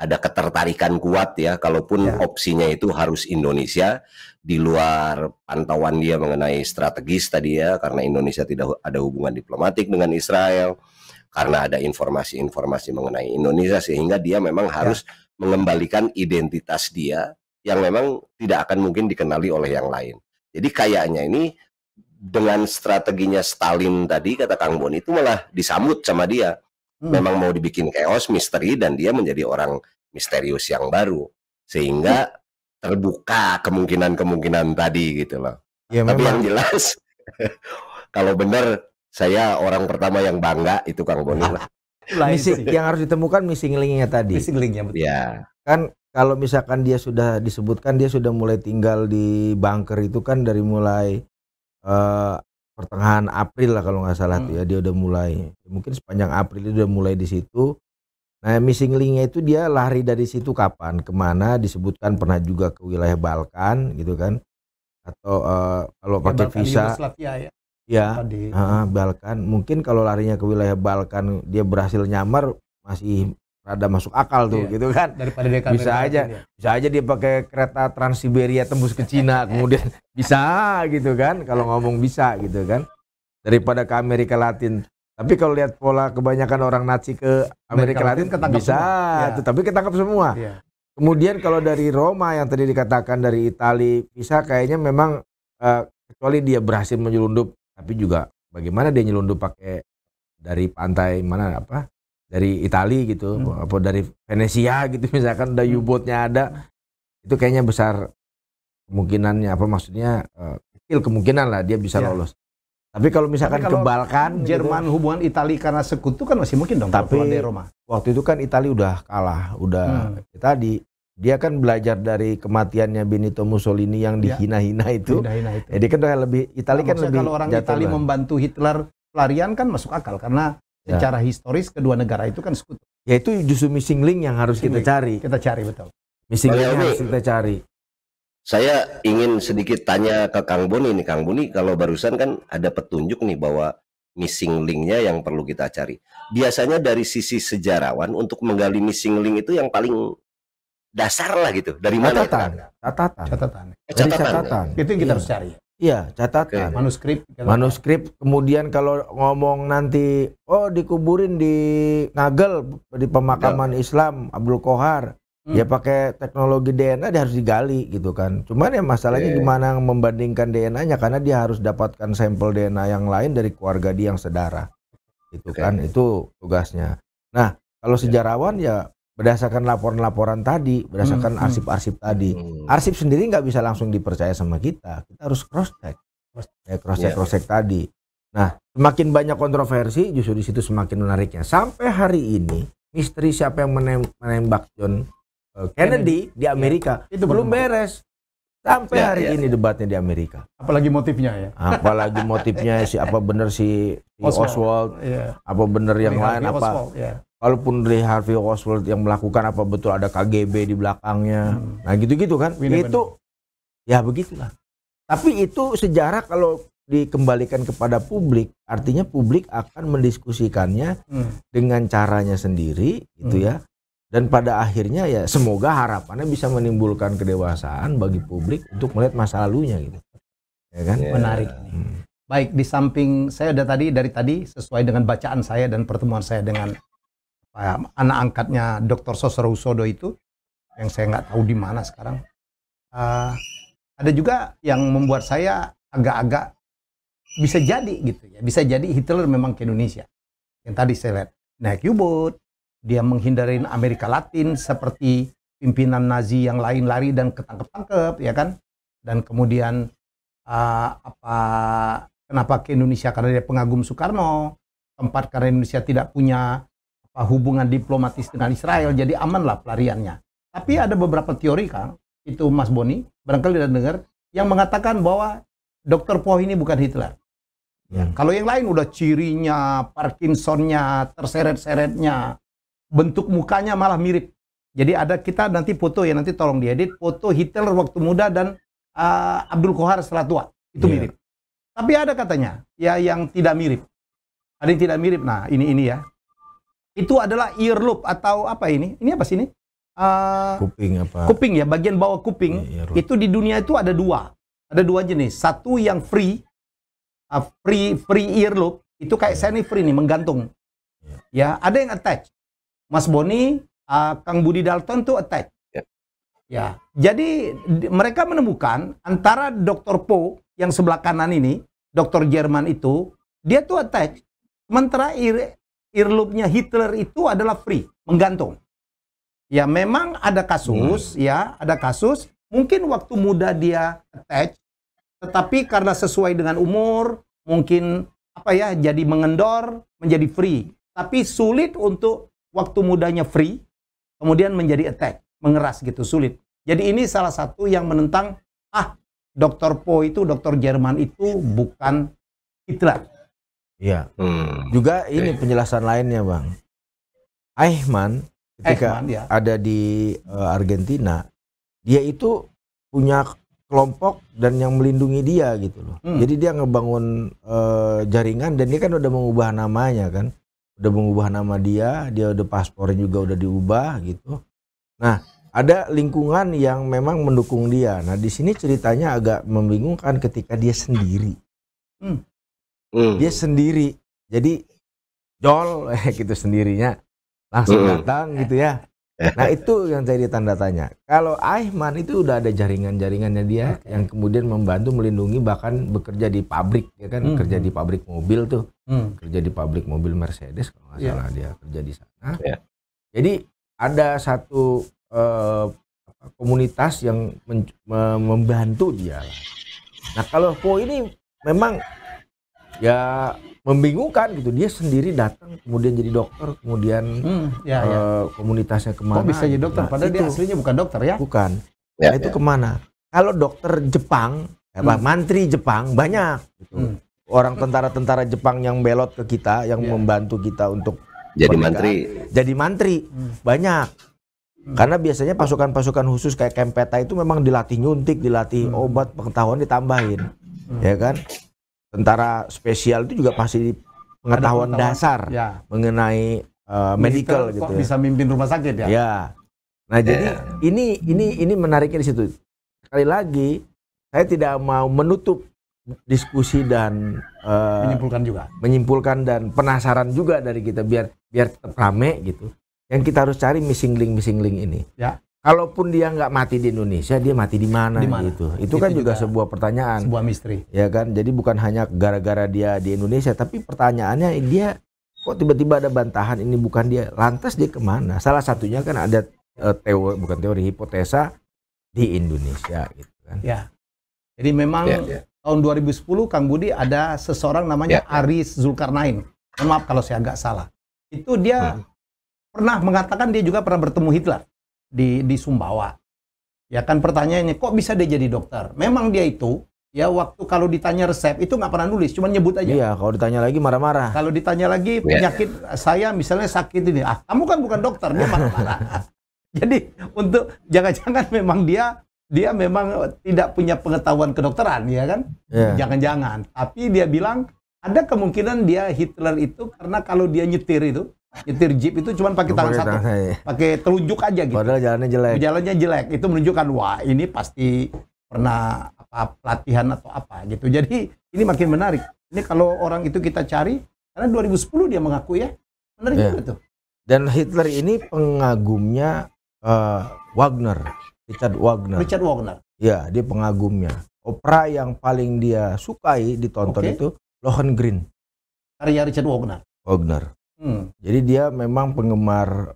ada ketertarikan kuat ya, kalaupun opsinya itu harus Indonesia di luar pantauan dia mengenai strategis tadi ya, karena Indonesia tidak ada hubungan diplomatik dengan Israel, karena ada informasi-informasi mengenai Indonesia sehingga dia memang harus mengembalikan identitas dia yang memang tidak akan mungkin dikenali oleh yang lain. Jadi kayaknya ini dengan strateginya Stalin tadi kata Kang Bon itu malah disambut sama dia. Memang mau dibikin chaos, misteri, dan dia menjadi orang misterius yang baru. Sehingga terbuka kemungkinan-kemungkinan tadi gitu loh. Ya, tapi memang yang jelas, kalau benar saya orang pertama yang bangga itu Kang Boni lah. Yang harus ditemukan missing linknya tadi. Missing linknya betul. Ya. Kan kalau misalkan dia sudah disebutkan, dia sudah mulai tinggal di bunker itu kan dari mulai pertengahan April lah kalau nggak salah tuh ya, dia udah mulai mungkin sepanjang April itu udah mulai di situ. Nah missing linknya itu dia lari dari situ kapan kemana disebutkan pernah juga ke wilayah Balkan gitu kan, atau kalau pakai visa Balkan mungkin kalau larinya ke wilayah Balkan dia berhasil nyamar masih rada masuk akal tuh gitu kan. Daripada dia bisa aja dia pakai kereta Trans Siberia tembus ke Cina kemudian bisa gitu kan, kalau ngomong bisa gitu kan, daripada ke Amerika Latin. Tapi kalau lihat pola kebanyakan orang Nazi ke Amerika Latin ketangkap bisa semua. Tapi ketangkap semua. Kemudian kalau dari Roma yang tadi dikatakan dari Italia bisa kayaknya memang kecuali dia berhasil menyelundup, tapi juga bagaimana dia nyelundup pakai dari pantai mana apa? Dari Italia gitu, apa dari Venesia gitu misalkan udah U-boatnya ada, itu kayaknya besar kemungkinannya, apa maksudnya kecil kemungkinan lah dia bisa lolos. Tapi kalau misalkan ke Balkan, Jerman gitu, hubungan Italia karena sekutu kan masih mungkin dong. Tapi dari Roma waktu itu kan Italia udah kalah, udah tadi dia kan belajar dari kematiannya Benito Mussolini yang dihina-hina itu. Jadi kan lebih Italia kan lebih. Kalau orang Italia membantu Hitler pelarian kan masuk akal karena Secara historis kedua negara itu kan sekutu. Ya itu justru missing link yang harus kita cari. Kita cari, betul. Missing link yang harus kita cari. Saya ingin sedikit tanya ke Kang Boni nih. Kang Boni, kalau barusan kan ada petunjuk nih bahwa missing linknya yang perlu kita cari. Biasanya dari sisi sejarawan untuk menggali missing link itu yang paling dasar lah gitu. Dari mana? Catatan. Itu yang kita harus cari. Iya, catatan. Okay. Manuskrip. Kemudian kalau ngomong nanti, oh dikuburin di Ngagel, di pemakaman Islam Abdul Kohar, ya pakai teknologi DNA dia harus digali gitu kan. Cuman ya masalahnya gimana membandingkan DNA-nya, karena dia harus dapatkan sampel DNA yang lain dari keluarga dia yang sedara, gitu kan. Itu tugasnya. Nah, kalau sejarawan ya berdasarkan laporan-laporan tadi, berdasarkan arsip-arsip tadi. Arsip sendiri nggak bisa langsung dipercaya sama kita. Kita harus cross-check tadi. Nah, semakin banyak kontroversi, justru di situ semakin menariknya. Sampai hari ini, misteri siapa yang menembak John Kennedy di Amerika itu belum beres. Sampai hari ini debatnya di Amerika. Apalagi motifnya ya. Apalagi motifnya siapa bener si Oswald, apa bener yang lain, apa walaupun Lee Harvey Oswald yang melakukan, apa betul ada KGB di belakangnya. Nah gitu-gitu kan. Itu ya begitulah. Tapi itu sejarah kalau dikembalikan kepada publik, artinya publik akan mendiskusikannya dengan caranya sendiri gitu ya. Dan pada akhirnya ya semoga harapannya bisa menimbulkan kedewasaan bagi publik untuk melihat masa lalunya gitu. Ya kan? Menarik. Baik, di samping saya dari tadi sesuai dengan bacaan saya dan pertemuan saya dengan anak angkatnya Dr. Sosrohusodo itu yang saya nggak tahu di mana sekarang. Ada juga yang membuat saya agak-agak bisa jadi gitu ya. Bisa jadi Hitler memang ke Indonesia. Yang tadi saya lihat naik U-boat, dia menghindarin Amerika Latin seperti pimpinan Nazi yang lain lari dan ketangkep-tangkep, ya kan? Dan kemudian kenapa ke Indonesia? Karena dia pengagum Soekarno. Tempat karena Indonesia tidak punya hubungan diplomatis dengan Israel, jadi amanlah pelariannya. Tapi ada beberapa teori, Kang, itu Mas Boni, barangkali udah dengar, yang mengatakan bahwa Dr. Poh ini bukan Hitler. Ya. Kalau yang lain udah cirinya, Parkinsonnya, terseret-seretnya, bentuk mukanya malah mirip. Jadi ada kita nanti foto ya, nanti tolong diedit, foto Hitler waktu muda dan Abdul Kohar setelah tua. Itu mirip. Tapi ada katanya ya yang tidak mirip. Ada yang tidak mirip. Nah, ini ya. Itu adalah earlobe atau apa ini? Ini apa sih ini? Kuping apa? Kuping ya, bagian bawah kuping. Itu di dunia itu ada dua. Ada dua jenis. Satu yang free earlobe, itu kayak saya nih free nih menggantung. Ya, ada yang attached. Mas Boni, Kang Budi Dalton tuh attach. Ya. Jadi mereka menemukan antara Dr. Poe yang sebelah kanan ini, Dr. Jerman itu, dia tuh attach. Sementara earlobe-nya Hitler itu adalah free, menggantung. Ya, memang ada kasus, mungkin waktu muda dia attach, tetapi karena sesuai dengan umur, mungkin jadi mengendor, menjadi free. Tapi sulit untuk waktu mudanya free, kemudian menjadi attack, mengeras gitu, sulit. Jadi ini salah satu yang menentang, Dr. Poe itu, Dr. Jerman itu bukan Hitler. Iya. Juga ini penjelasan lainnya, Bang. Eichmann, ketika ada di Argentina, dia itu punya kelompok dan yang melindungi dia gitu loh. Jadi dia ngebangun jaringan, dan dia kan udah mengubah namanya kan. Udah mengubah nama dia udah paspornya juga udah diubah gitu. Nah, ada lingkungan yang memang mendukung dia. Nah, di sini ceritanya agak membingungkan ketika dia sendiri. Dia sendiri. Jadi jol gitu sendirinya langsung datang gitu ya. Nah, itu yang jadi tanda tanya. Kalau Eichmann itu udah ada jaringan-jaringannya dia yang kemudian membantu melindungi, bahkan bekerja di pabrik, ya kan, kerja di pabrik mobil tuh. Kerja di pabrik mobil Mercedes kalau nggak salah dia kerja di sana. Jadi ada satu komunitas yang membantu dia. Nah, kalau Poe ini memang ya membingungkan gitu, dia sendiri datang kemudian jadi dokter, kemudian komunitasnya kemana? Kok bisa jadi dokter? Nah, padahal dia aslinya bukan dokter ya? Bukan. Nah, itu kemana? Kalau dokter Jepang, mantri Jepang banyak. Gitu. orang tentara-tentara Jepang yang belot ke kita, yang membantu kita untuk jadi mantri. Jadi mantri banyak. Karena biasanya pasukan-pasukan khusus kayak Kempeta itu memang dilatih nyuntik, dilatih obat, pengetahuan ditambahin, ya kan? Tentara spesial itu juga pasti pengetahuan dasar mengenai medical gitu. Kok ya. Bisa mimpin rumah sakit ya? Ya. Nah jadi ini menariknya di situ. Sekali lagi saya tidak mau menutup diskusi dan menyimpulkan dan penasaran juga dari kita biar tetap rame gitu. Yang kita harus cari missing link ini. Ya. Kalaupun dia nggak mati di Indonesia, dia mati di mana gitu. Itu kan juga sebuah pertanyaan. Sebuah misteri. Ya kan? Jadi bukan hanya gara-gara dia di Indonesia, tapi pertanyaannya dia kok tiba-tiba ada bantahan ini bukan dia. Lantas dia kemana? Salah satunya kan ada hipotesa di Indonesia gitu kan. Ya. Jadi memang tahun 2010 Kang Budi ada seseorang namanya Ari Zulkarnain. Maaf kalau saya agak salah. Itu dia pernah mengatakan dia juga pernah bertemu Hitler di Sumbawa. Ya kan pertanyaannya, kok bisa dia jadi dokter? Memang dia itu, ya waktu kalau ditanya resep, itu nggak pernah nulis, cuma nyebut aja. Iya, kalau ditanya lagi marah-marah. Kalau ditanya lagi penyakit saya misalnya sakit ini, ah kamu kan bukan dokter, dia marah-marah. Jadi untuk jangan-jangan memang dia memang tidak punya pengetahuan kedokteran, ya kan? Jangan-jangan. Tapi dia bilang, ada kemungkinan dia Hitler itu karena kalau dia nyetir itu, nyetir jeep itu cuma pakai tangan satu, pakai telunjuk aja gitu. Padahal jalannya jelek. Jalannya jelek, itu menunjukkan wah ini pasti pernah apa pelatihan atau apa gitu. Jadi ini makin menarik. Ini kalau orang itu kita cari, karena 2010 dia mengaku ya, menarik juga tuh. Dan Hitler ini pengagumnya Wagner, Richard Wagner. Richard Wagner. Ya, dia pengagumnya. Opera yang paling dia sukai ditonton itu Lohengrin. Karya Richard Wagner. Jadi dia memang penggemar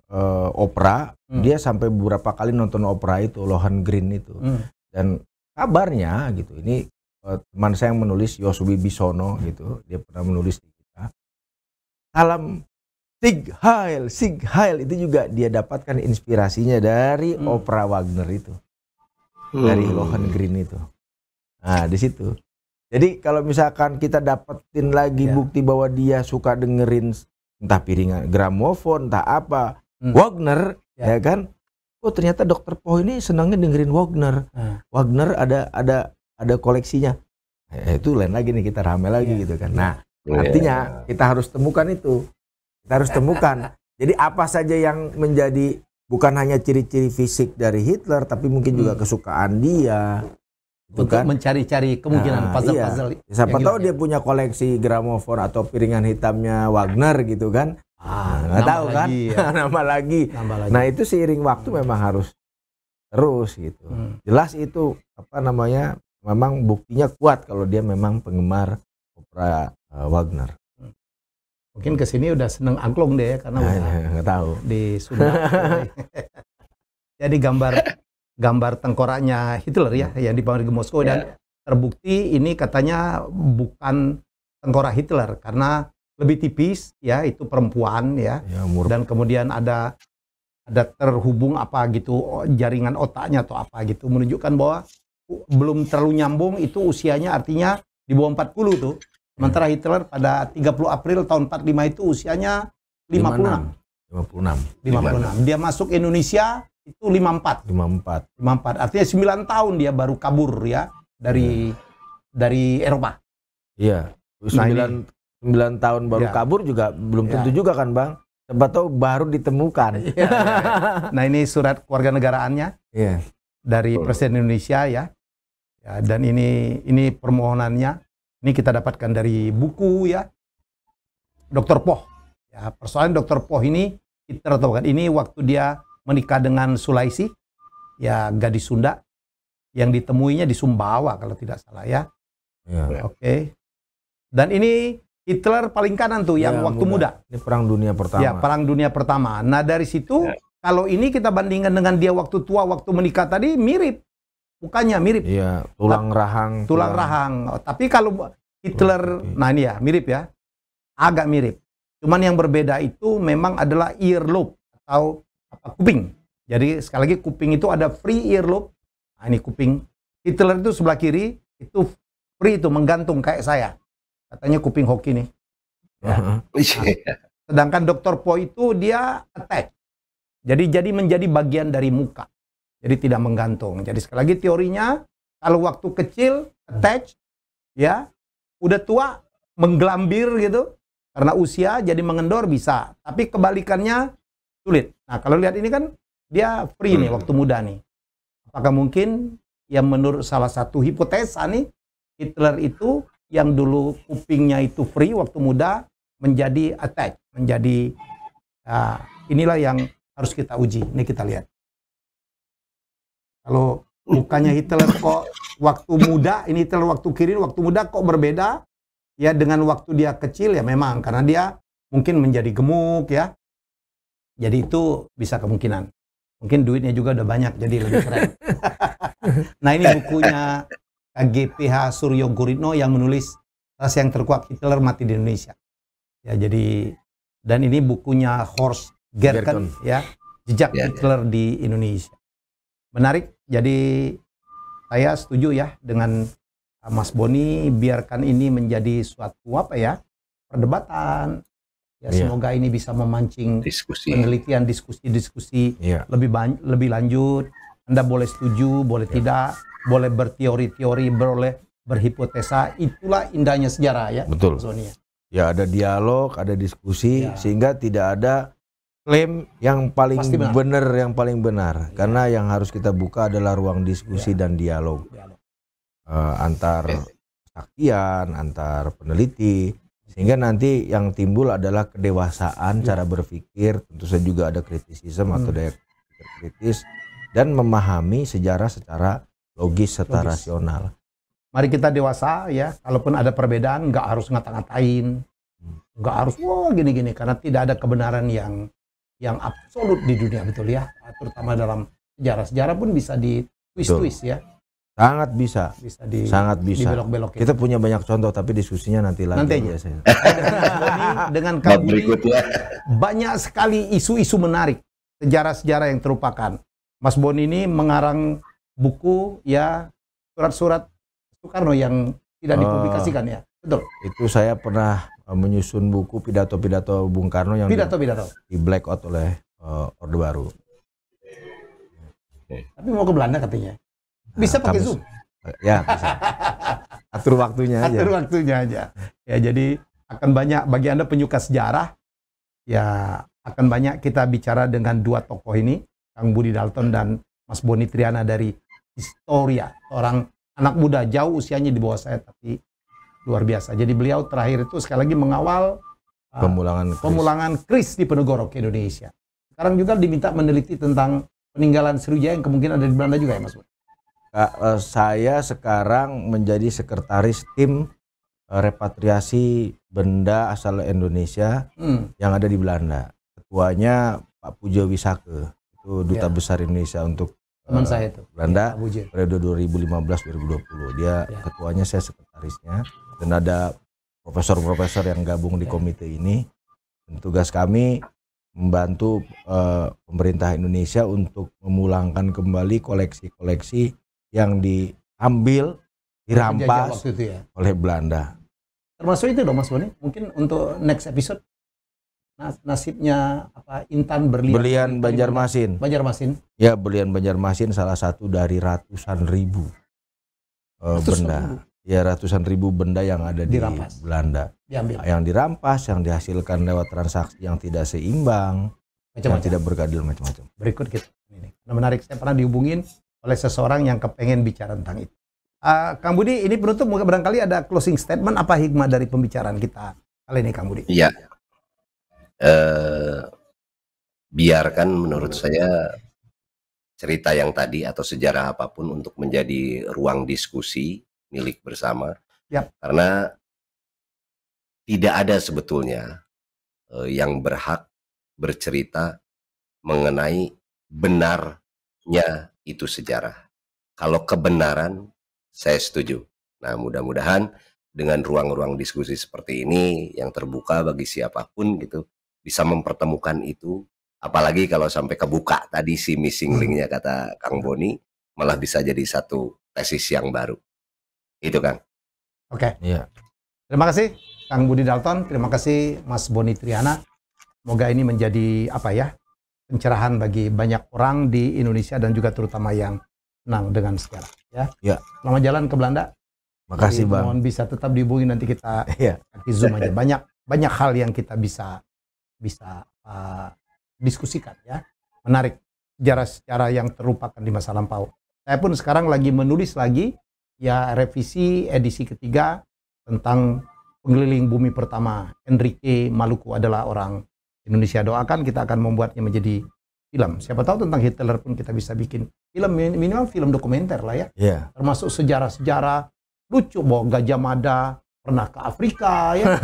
opera, dia sampai beberapa kali nonton opera itu Lohengrin itu. Dan kabarnya gitu, ini teman saya yang menulis Yosubi Bisono gitu, dia pernah menulis di kita. Salam Sig Heil itu juga dia dapatkan inspirasinya dari opera Wagner itu, dari Lohengrin itu. Nah di situ. Jadi kalau misalkan kita dapetin lagi bukti bahwa dia suka dengerin entah piringan gramofon, entah apa Wagner, ya kan? Oh ternyata Dokter Poh ini senangnya dengerin Wagner. Wagner ada koleksinya. Itu lain lagi nih, kita rame lagi gitu kan. Nah artinya kita harus temukan itu, kita harus temukan. Jadi apa saja yang menjadi bukan hanya ciri-ciri fisik dari Hitler, tapi mungkin juga kesukaan dia. Untuk mencari-cari kemungkinan puzzle-puzzle. Siapa tahu dia punya koleksi gramofon atau piringan hitamnya Wagner gitu kan? Nggak tahu kan? Nambah lagi. Nah itu seiring waktu memang harus terus gitu. Jelas itu apa namanya? Memang buktinya kuat kalau dia memang penggemar opera Wagner. Mungkin kesini udah seneng angklung deh ya, karena nggak tahu di Sunda. Jadi gambar tengkoraknya Hitler ya yang dipamer ke Moskow, dan terbukti ini katanya bukan tengkorak Hitler karena lebih tipis ya, itu perempuan ya dan kemudian ada terhubung apa gitu jaringan otaknya atau apa gitu, menunjukkan bahwa belum terlalu nyambung itu usianya, artinya di bawah 40 tuh, sementara Hitler pada 30 April tahun 45 itu usianya 56. Dia masuk Indonesia itu 54. Artinya 9 tahun dia baru kabur ya dari Eropa. Iya. 9 tahun baru kabur juga belum tentu juga kan, Bang. Siapa tahu baru ditemukan. Nah, ini surat kewarganegaraannya. Iya. Dari Presiden Indonesia ya. Ya, dan ini permohonannya. Ini kita dapatkan dari buku ya. Dr. Poh. Ya, persoalan Dr. Poh ini kita tahu kan, ini waktu dia menikah dengan Sulaisi, ya gadis Sunda, yang ditemuinya di Sumbawa kalau tidak salah ya. Dan ini Hitler paling kanan tuh yang waktu muda. Ini Perang Dunia Pertama. Ya, Perang Dunia Pertama. Nah dari situ kalau ini kita bandingkan dengan dia waktu tua waktu menikah tadi mirip, mukanya mirip. Iya, tulang rahang. Tapi kalau Hitler, nah ini ya mirip ya, agak mirip. Cuman yang berbeda itu memang adalah earlobe atau kuping. Jadi sekali lagi kuping itu ada free earlobe. Nah, ini kuping. Hitler itu sebelah kiri itu free, itu menggantung kayak saya. katanya kuping hoki nih. Ya. Nah, sedangkan Dr. Po itu dia attach. Jadi menjadi bagian dari muka. Jadi tidak menggantung. Jadi sekali lagi teorinya, kalau waktu kecil attach, ya udah tua menggelambir gitu. Karena usia jadi mengendor bisa, tapi kebalikannya sulit. Nah, kalau lihat ini kan dia free nih waktu muda nih. Apakah mungkin yang menurut salah satu hipotesa nih, Hitler itu yang dulu kupingnya itu free waktu muda menjadi attached, menjadi inilah yang harus kita uji. Ini kita lihat. Kalau mukanya Hitler kok waktu muda, ini Hitler waktu kiri, waktu muda kok berbeda? Ya dengan waktu dia kecil ya memang karena dia mungkin menjadi gemuk ya. Jadi itu bisa kemungkinan. Mungkin duitnya juga udah banyak jadi lebih keren. Nah ini bukunya KGPH Suryo Guritno yang menulis Ras yang Terkuak Hitler Mati di Indonesia. Ya jadi dan ini bukunya Horst Geerken ya Jejak Hitler di Indonesia. Menarik. Jadi saya setuju ya dengan Mas Bonnie, biarkan ini menjadi suatu apa ya perdebatan. Ya, yeah. Semoga ini bisa memancing diskusi. Penelitian, diskusi-diskusi yeah. lebih lanjut. Anda boleh setuju, boleh yeah. tidak, boleh berteori-teori, boleh berhipotesa. Itulah indahnya sejarah ya. Betul. Zonia. Ya ada dialog, ada diskusi, yeah. sehingga tidak ada klaim yang paling benar, yang paling benar. Yeah. Karena yang harus kita buka adalah ruang diskusi yeah. dan dialog. Yeah. Antar saksian, antar peneliti, sehingga nanti yang timbul adalah kedewasaan cara berpikir, tentu saja juga ada kritisisme atau daya pikir kritis, dan memahami sejarah secara logis serta rasional. Mari kita dewasa ya, kalaupun ada perbedaan nggak harus ngata-ngatain, nggak harus wah gini-gini, karena tidak ada kebenaran yang absolut di dunia, betul ya, terutama dalam sejarah pun bisa di twist-twist ya. Sangat bisa, sangat bisa. Dibelok-belok kita punya banyak contoh, tapi diskusinya nanti lagi. Nanti aja. Dengan Kak Budi, banyak sekali isu-isu menarik, sejarah-sejarah yang terlupakan. Mas Bonnie ini mengarang buku ya surat-surat Soekarno yang tidak dipublikasikan ya. Betul. Itu saya pernah menyusun buku pidato-pidato Bung Karno yang di blackout oleh Orde Baru. Tapi mau ke Belanda katanya. Bisa pakai Zoom? Ya, bisa. Atur waktunya aja. Atur waktunya aja. Ya, jadi akan banyak bagi Anda penyuka sejarah, ya akan banyak kita bicara dengan dua tokoh ini, Kang Budi Dalton dan Mas Bonnie Triyana dari Historia. Orang anak muda, jauh usianya di bawah saya, tapi luar biasa. Jadi beliau terakhir itu sekali lagi mengawal pemulangan Kris Diponegoro ke Indonesia. Sekarang juga diminta meneliti tentang peninggalan Sriwijaya yang kemungkinan ada di Belanda juga ya, Mas Bonnie? Saya sekarang menjadi sekretaris tim repatriasi benda asal Indonesia yang ada di Belanda. Ketuanya Pak Pujo Wisake, itu duta besar Indonesia untuk saya itu. Belanda ya, periode 2015-2020. Dia ketuanya, saya sekretarisnya, dan ada profesor-profesor yang gabung di komite ini. Dan tugas kami membantu pemerintah Indonesia untuk memulangkan kembali koleksi-koleksi yang diambil, dirampas ya. Oleh Belanda. Termasuk itu dong Mas Bonnie, mungkin untuk next episode nasibnya apa Intan Berlian Banjarmasin. Banjarmasin. Ya, Berlian Banjarmasin salah satu dari ratusan ribu benda. Ya, ratusan ribu benda yang ada dirampas. Di Belanda. Diambil. Yang dirampas, yang dihasilkan lewat transaksi yang tidak seimbang, yang tidak berkeadilan, macam-macam. Berikut kita ini. Nah, menarik, saya pernah dihubungin oleh seseorang yang kepengen bicara tentang itu. Kang Budi, ini penutup mungkin barangkali ada closing statement, apa hikmah dari pembicaraan kita kali ini Kang Budi? Iya. Biarkan menurut saya cerita yang tadi atau sejarah apapun untuk menjadi ruang diskusi milik bersama. Yep. Karena tidak ada sebetulnya yang berhak bercerita mengenai benarnya itu sejarah. Kalau kebenaran, saya setuju. Nah, mudah-mudahan dengan ruang-ruang diskusi seperti ini yang terbuka bagi siapapun gitu bisa mempertemukan itu. Apalagi kalau sampai kebuka tadi si missing linknya kata Kang Bonnie, malah bisa jadi satu tesis yang baru. Itu Kang. Oke. Iya. Terima kasih. Kang Budi Dalton, terima kasih Mas Bonnie Triyana. Semoga ini menjadi apa ya, pencerahan bagi banyak orang di Indonesia dan juga terutama yang senang dengan sejarah. Ya. Ya. Selamat jalan ke Belanda. Makasih Bang. Mohon bisa tetap dihubungi, nanti kita nanti zoom aja. Banyak hal yang kita bisa diskusikan ya. Menarik sejarah-sejarah yang terlupakan di masa lampau. Saya pun sekarang lagi menulis lagi ya, revisi edisi ketiga tentang pengeliling bumi pertama Enrique Maluku adalah orang Indonesia. Doakan kita akan membuatnya menjadi film. Siapa tahu tentang Hitler pun kita bisa bikin film, minimal film dokumenter lah ya. Yeah. Termasuk sejarah-sejarah lucu bahwa Gajah Mada pernah ke Afrika ya.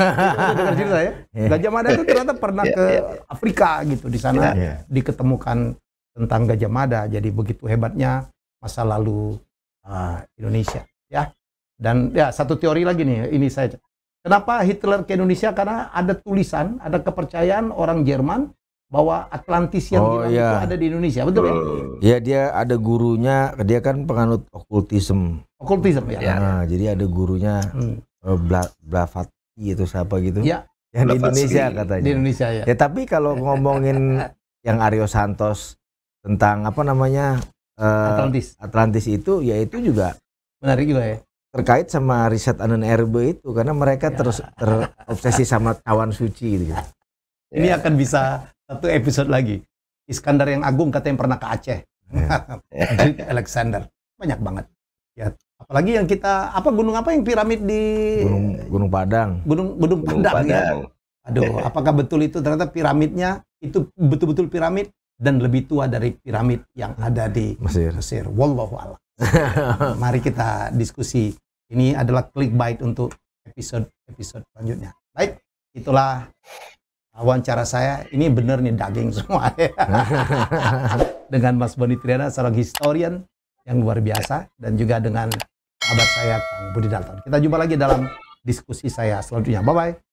Dengar cerita ya. Gajah Mada itu ternyata pernah ke Afrika gitu, di sana diketemukan tentang Gajah Mada. Jadi begitu hebatnya masa lalu Indonesia ya. Dan ya satu teori lagi nih, ini saya, kenapa Hitler ke Indonesia? Karena ada tulisan, ada kepercayaan orang Jerman bahwa Atlantis yang itu ada di Indonesia, betul ya? Iya, dia ada gurunya, dia kan penganut okultisme. Okultisme ya. Nah, jadi ada gurunya Blavatsky itu siapa gitu? Ya. Yang di Indonesia katanya. Di Indonesia ya. Ya tapi kalau ngomongin yang Aryo Santos tentang apa namanya Atlantis itu, ya itu juga menarik juga ya. Terkait sama riset Anan RB itu, karena mereka terus terobsesi sama cawan suci gitu. Ini akan bisa satu episode lagi. Iskandar yang Agung katanya pernah ke Aceh. Alexander. Banyak banget. Ya, apalagi yang kita gunung apa yang piramid di Gunung Padang. Gunung Padang. Ya. Aduh, apakah betul itu ternyata piramidnya itu betul-betul piramid dan lebih tua dari piramid yang ada di Mesir. Wallahu a'lam. Mari kita diskusi. Ini adalah clickbait untuk episode selanjutnya. Baik, itulah wawancara saya. Ini bener nih daging semua ya. Dengan Mas Bonnie Triyana, seorang historian yang luar biasa, dan juga dengan sahabat saya Kang Budi Dalton. Kita jumpa lagi dalam diskusi saya selanjutnya. Bye bye.